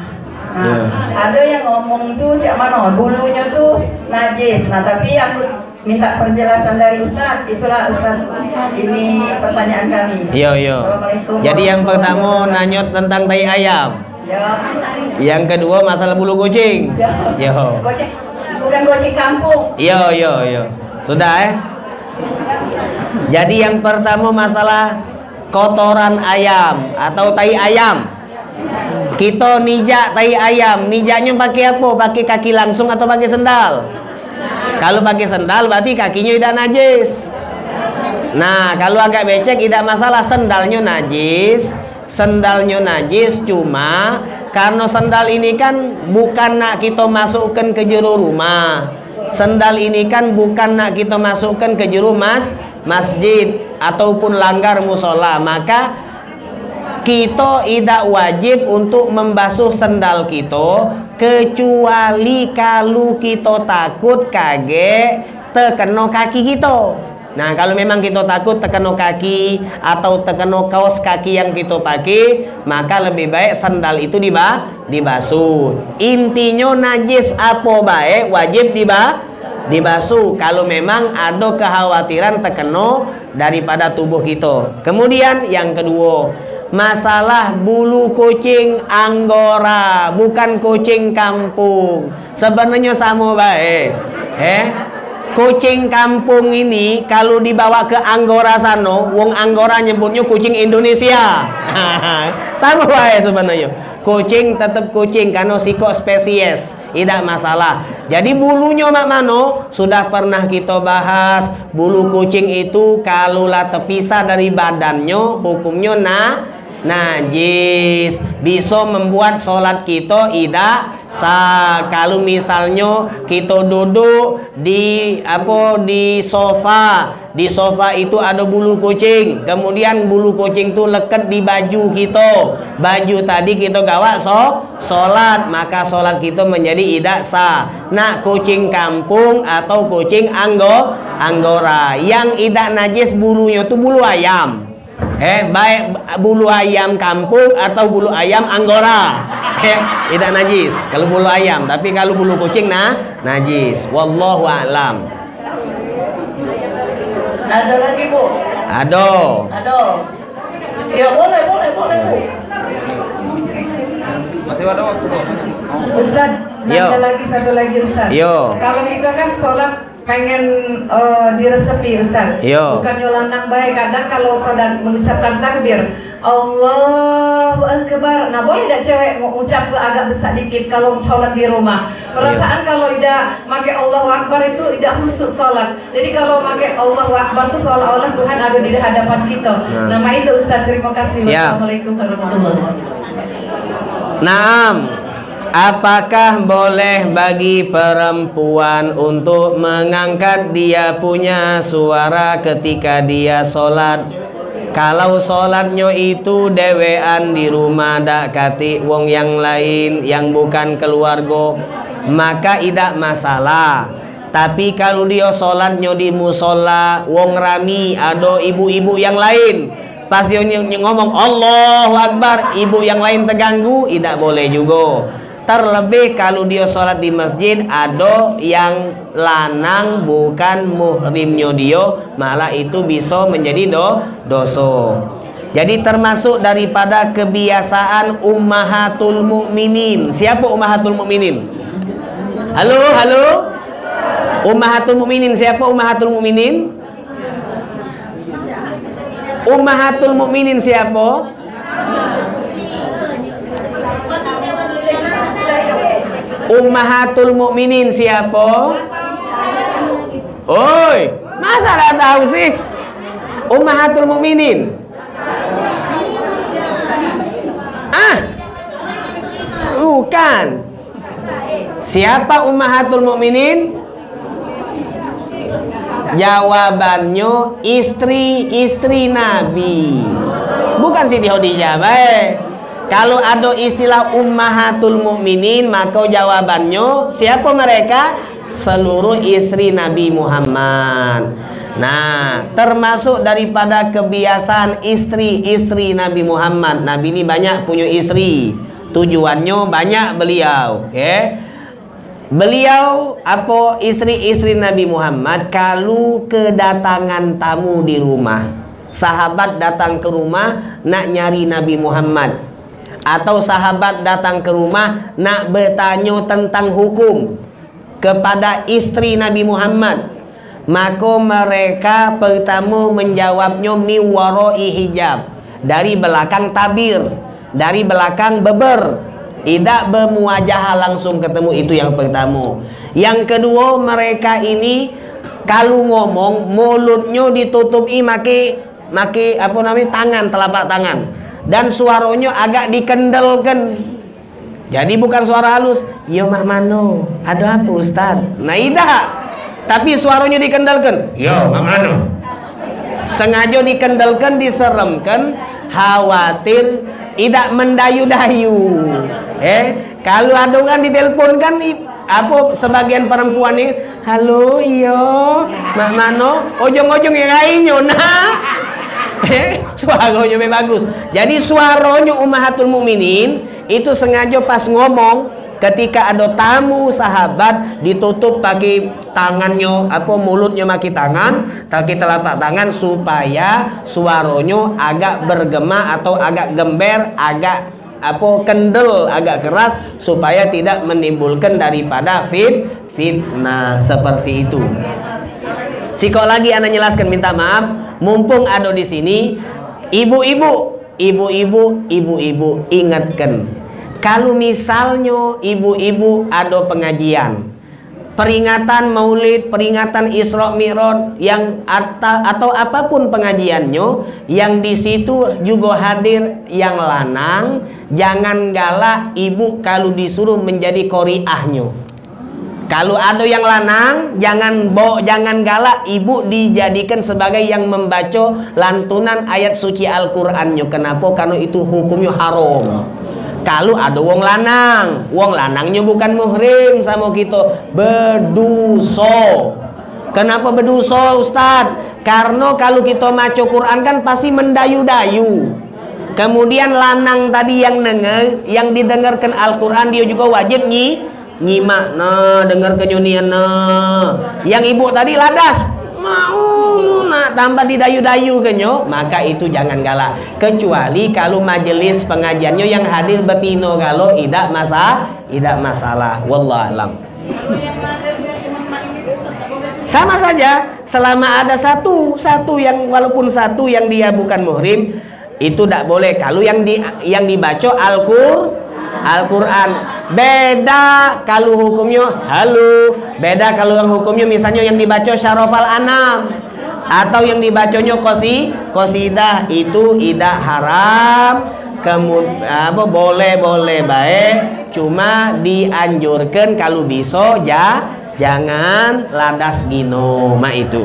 Nah, ada yang ngomong tuh, cak mano, bulunya tuh najis. Nah, tapi aku minta penjelasan dari Ustaz. Itulah Ustaz, ini pertanyaan kami. Jadi yang pertama nanya tentang tai ayam. Yang kedua masalah bulu kucing. Kucing bukan kucing kampung. Sudah ya. Jadi yang pertama masalah kotoran ayam atau tai ayam. Kita nijak tai ayam, nijaknya pakai apa? Pakai kaki langsung atau pakai sendal? Kalau pakai sendal berarti kakinya tidak najis. Nah, kalau agak becek tidak masalah, sendalnya najis, cuma karena sendal ini kan bukan nak kita masukkan ke jero rumah. Sendal ini kan bukan nak kita masukkan ke jero masjid ataupun langgar musola, maka kita tidak wajib untuk membasuh sendal kita kecuali kalau kita takut kaget terkena kaki kita. Nah, kalau memang kita takut terkena kaki atau terkena kaos kaki yang kita pakai, maka lebih baik sendal itu dibasuh. Intinya najis apa baik wajib dibasuh kalau memang ada kekhawatiran terkena daripada tubuh kita. Kemudian yang kedua, masalah bulu kucing Anggora, bukan kucing kampung. Sebenarnya sama baik. Kucing kampung ini kalau dibawa ke Anggora sana, wong Anggora nyebutnya kucing Indonesia. Sama wae sebenarnya. Kucing tetap kucing karena siko spesies, tidak masalah. Jadi bulunya mak mano sudah pernah kita bahas. Bulu kucing itu kalau lah terpisah dari badannya hukumnya najis. Bisa membuat sholat kita tidak sah. Kalau misalnya kita duduk di sofa, di sofa itu ada bulu kucing, kemudian bulu kucing itu leket di baju kita, baju tadi kita gawat sholat, maka sholat kita menjadi tidak sah. Nah, kucing kampung atau kucing Anggora yang tidak najis bulunya itu bulu ayam. Baik bulu ayam kampung atau bulu ayam Anggora tidak najis kalau bulu ayam, tapi kalau bulu kucing najis. Wallahu a'lam. Ada lagi, Bu? Ada. Ada. Ya boleh, boleh, boleh, Bu. Masih ada waktu, Bu. Ustaz, satu lagi Ustaz. Yo. Kalau kita kan sholat pengen diresepi Ustaz. Yo. Bukan nyolanang baik. Kadang kalau saudara mengucapkan takbir Allahu Akbar, nah boleh tidak cewek mengucap agak besar dikit kalau sholat di rumah? Perasaan kalau tidak pakai Allahu Akbar itu tidak khusyuk sholat. Jadi kalau pakai Allahu Akbar itu seolah-olah Tuhan ada di hadapan kita. Nah. Nama itu Ustaz, terima kasih. Wassalamualaikum warahmatullahi wabarakatuh. Naam. Apakah boleh bagi perempuan untuk mengangkat dia punya suara ketika dia sholat? Kalau sholatnya itu dewean di rumah dak kati wong yang lain yang bukan keluarga, maka tidak masalah. Tapi kalau dia sholatnya di musola wong rami ada ibu-ibu yang lain, pas dia ngomong Allahu Akbar ibu yang lain terganggu, tidak boleh juga. Terlebih kalau dia sholat di masjid ada yang lanang bukan muhrimnya dia, malah itu bisa menjadi dosa. Jadi termasuk daripada kebiasaan Ummahatul Mu'minin. Siapa Ummahatul Mu'minin? Halo, halo. Ummahatul Mu'minin, siapa Ummahatul Mu'minin? Ummahatul Mu'minin siapa? Ummahatul Mu'minin siapa? Oi, masa tak tahu sih? Ummahatul Mu'minin. Ah, bukan. Siapa Ummahatul Mu'minin? Jawabannya istri-istri Nabi, bukan Siti Khadijah. Baik. Kalau ada istilah Ummahatul Mu'minin, maka jawabannya siapa mereka? Seluruh istri Nabi Muhammad. Nah, termasuk daripada kebiasaan istri-istri Nabi Muhammad. Nabi ini banyak punya istri. Tujuannya banyak beliau, okay? Beliau apa istri-istri Nabi Muhammad kalau kedatangan tamu di rumah, sahabat datang ke rumah nak nyari Nabi Muhammad, atau sahabat datang ke rumah nak bertanya tentang hukum kepada istri Nabi Muhammad, maka mereka pertama menjawabnya miwaroi hijab, dari belakang tabir, dari belakang beber, tidak bermuajahah langsung ketemu. Itu yang pertama. Yang kedua, mereka ini kalau ngomong mulutnya ditutupi maki apa namanya tangan, telapak tangan, dan suaranya agak dikendelkan. Jadi bukan suara halus. Yo mah mano, ada apa Ustaz? Nah tidak. Tapi suaranya dikendelkan. Yo mah mano. Sengaja dikendelkan, diseremkan, khawatir tidak mendayu-dayu. Kalau adungan ditelepon kan apa sebagian perempuan ini, halo yo mah mano, ojong-ojong yang lainnya. Nah, suaranya bagus. Jadi suaranya Ummahatul Mu'minin itu sengaja pas ngomong ketika ada tamu sahabat ditutup pakai tangannya, apa mulutnya pakai tangan, pakai telapak tangan, supaya suaranya agak bergema atau agak gember, agak apa kendel, agak keras, supaya tidak menimbulkan daripada fitnah seperti itu. Siko lagi ana jelaskan, minta maaf. Mumpung ada di sini ibu-ibu ingatkan, kalau misalnya ibu-ibu ada pengajian peringatan Maulid, peringatan Isra Mi'raj yang atau apapun pengajiannya yang di situ juga hadir yang lanang, jangan galak ibu kalau disuruh menjadi qoriahnya. Kalau ada yang lanang, jangan galak ibu dijadikan sebagai yang membaca lantunan ayat suci Al-Qur'annya. Kenapa? Karena itu hukumnya haram. Kalau ada wong lanangnya bukan muhrim sama kita, berdosa. Kenapa berdosa Ustaz? Karena kalau kita maca Qur'an kan pasti mendayu-dayu. Kemudian lanang tadi yang didengarkan Al-Qur'an dia juga wajib nyimak, nah dengar kenyunian, nah yang ibu tadi ladas mau nak tambah didayu-dayu kenyo, maka itu jangan galak. Kecuali kalau majelis pengajiannya yang hadir betino, kalau tidak masalah, tidak masalah. Wallah alam. Sama saja, selama ada satu yang walaupun satu yang dia bukan muhrim itu tidak boleh. Kalau yang dibaca Al-Quran beda kalau hukumnya halu, beda kalau yang hukumnya misalnya yang dibaca Syaroful Anam atau yang dibacanya Qosidah, itu tidak haram. Kemudian boleh baik, cuma dianjurkan kalau bisa ya jangan landas gino ma itu.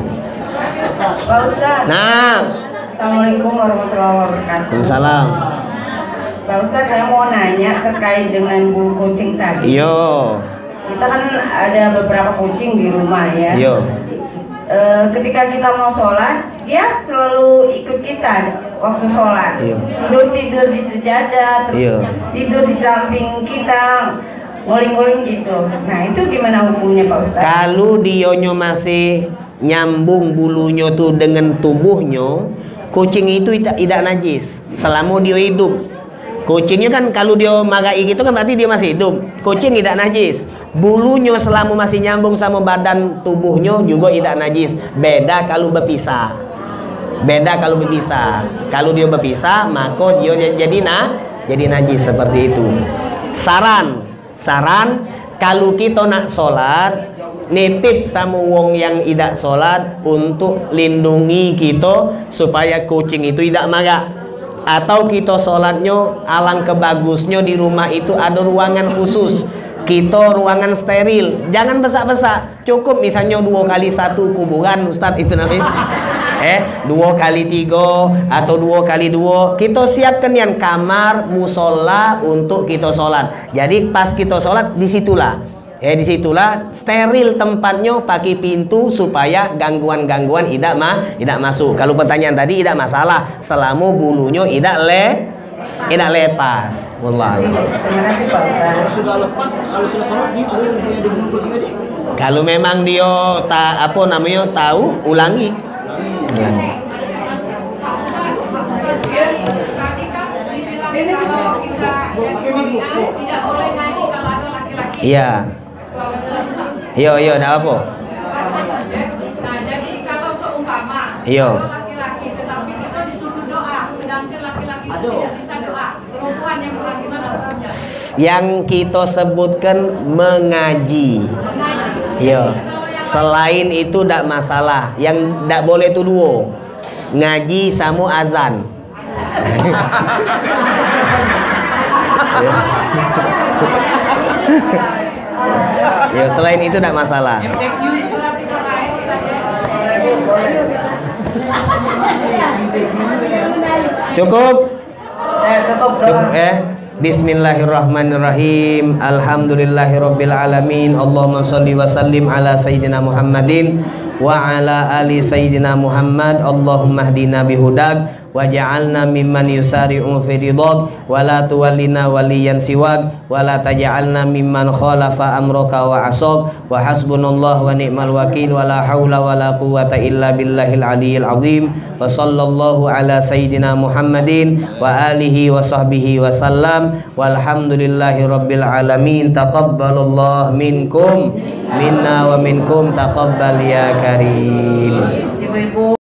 Nah, assalamualaikum warahmatullahi wabarakatuh. Waalaikumsalam. Pak Ustadz, saya mau nanya terkait dengan bulu kucing tadi. Yo. Kita kan ada beberapa kucing di rumah ya. Yo. Ketika kita mau sholat, dia selalu ikut kita waktu sholat. Yo. Tidur di sejadah, terus yo, tidur di samping kita, ngoling-ngoling gitu. Nah itu gimana hukumnya Pak Ustaz? Kalau dionyo masih nyambung bulunya tuh dengan tubuhnya, kucing itu tidak najis selama dia hidup. Kucingnya kan kalau dia magai gitu kan berarti dia masih hidup. Kucing tidak najis. Bulunya selama masih nyambung sama badan tubuhnya juga tidak najis. Beda kalau berpisah. Beda kalau berpisah. Kalau dia berpisah maka dia jadi najis seperti itu. Saran, kalau kita nak sholat, nitip sama wong yang tidak sholat untuk lindungi kita supaya kucing itu tidak marah. Atau kita sholatnya alang kebagusnya di rumah itu ada ruangan khusus, kita ruangan steril, jangan besak-besak, cukup misalnya 2x1 kuburan Ustadz itu namanya. 2x3 atau 2x2 kita siapkan yang kamar musola untuk kita sholat. Jadi pas kita sholat disitulah steril tempatnya, pakai pintu supaya gangguan-gangguan tidak masuk. Kalau pertanyaan tadi tidak masalah selama bulunya tidak lepas. Wallahi. Sudah lepas kalau sudah sholat aja. Kalau memang dia tahu ulangi. Iya. Yo, enggak apa. Nah, jadi kalau seumpama laki-laki tetapi kita disuruh doa, sedangkan laki-laki tidak bisa doa. Perempuan yang melakukan doanya. Yang kita sebutkan mengaji. Yo. Selain itu tidak masalah. Yang tidak boleh itu duo ngaji sama azan. Ya, selain itu tidak masalah. Cukup. Bismillahirrahmanirrahim. Alhamdulillahirrabbilalamin. Allahumma salli wa sallim ala Sayyidina Muhammadin wa ala ali Sayyidina Muhammad. Allahumma hdina bihudak waja'alna mimman yusari'u fi ridak wa la tuwallina waliyan siwak wa la taj'alna mimman khalafa amraka wa asak wa hasbunallah wa ni'mal wakil wa la hawla wa la quwata illa billahil aliyil azim. Wa sallallahu ala Sayyidina Muhammadin wa alihi wa sahbihi wa sallam. Walhamdulillahi rabbil alamin. Taqabbalallah minkum minna wa minkum taqabbal ya karim.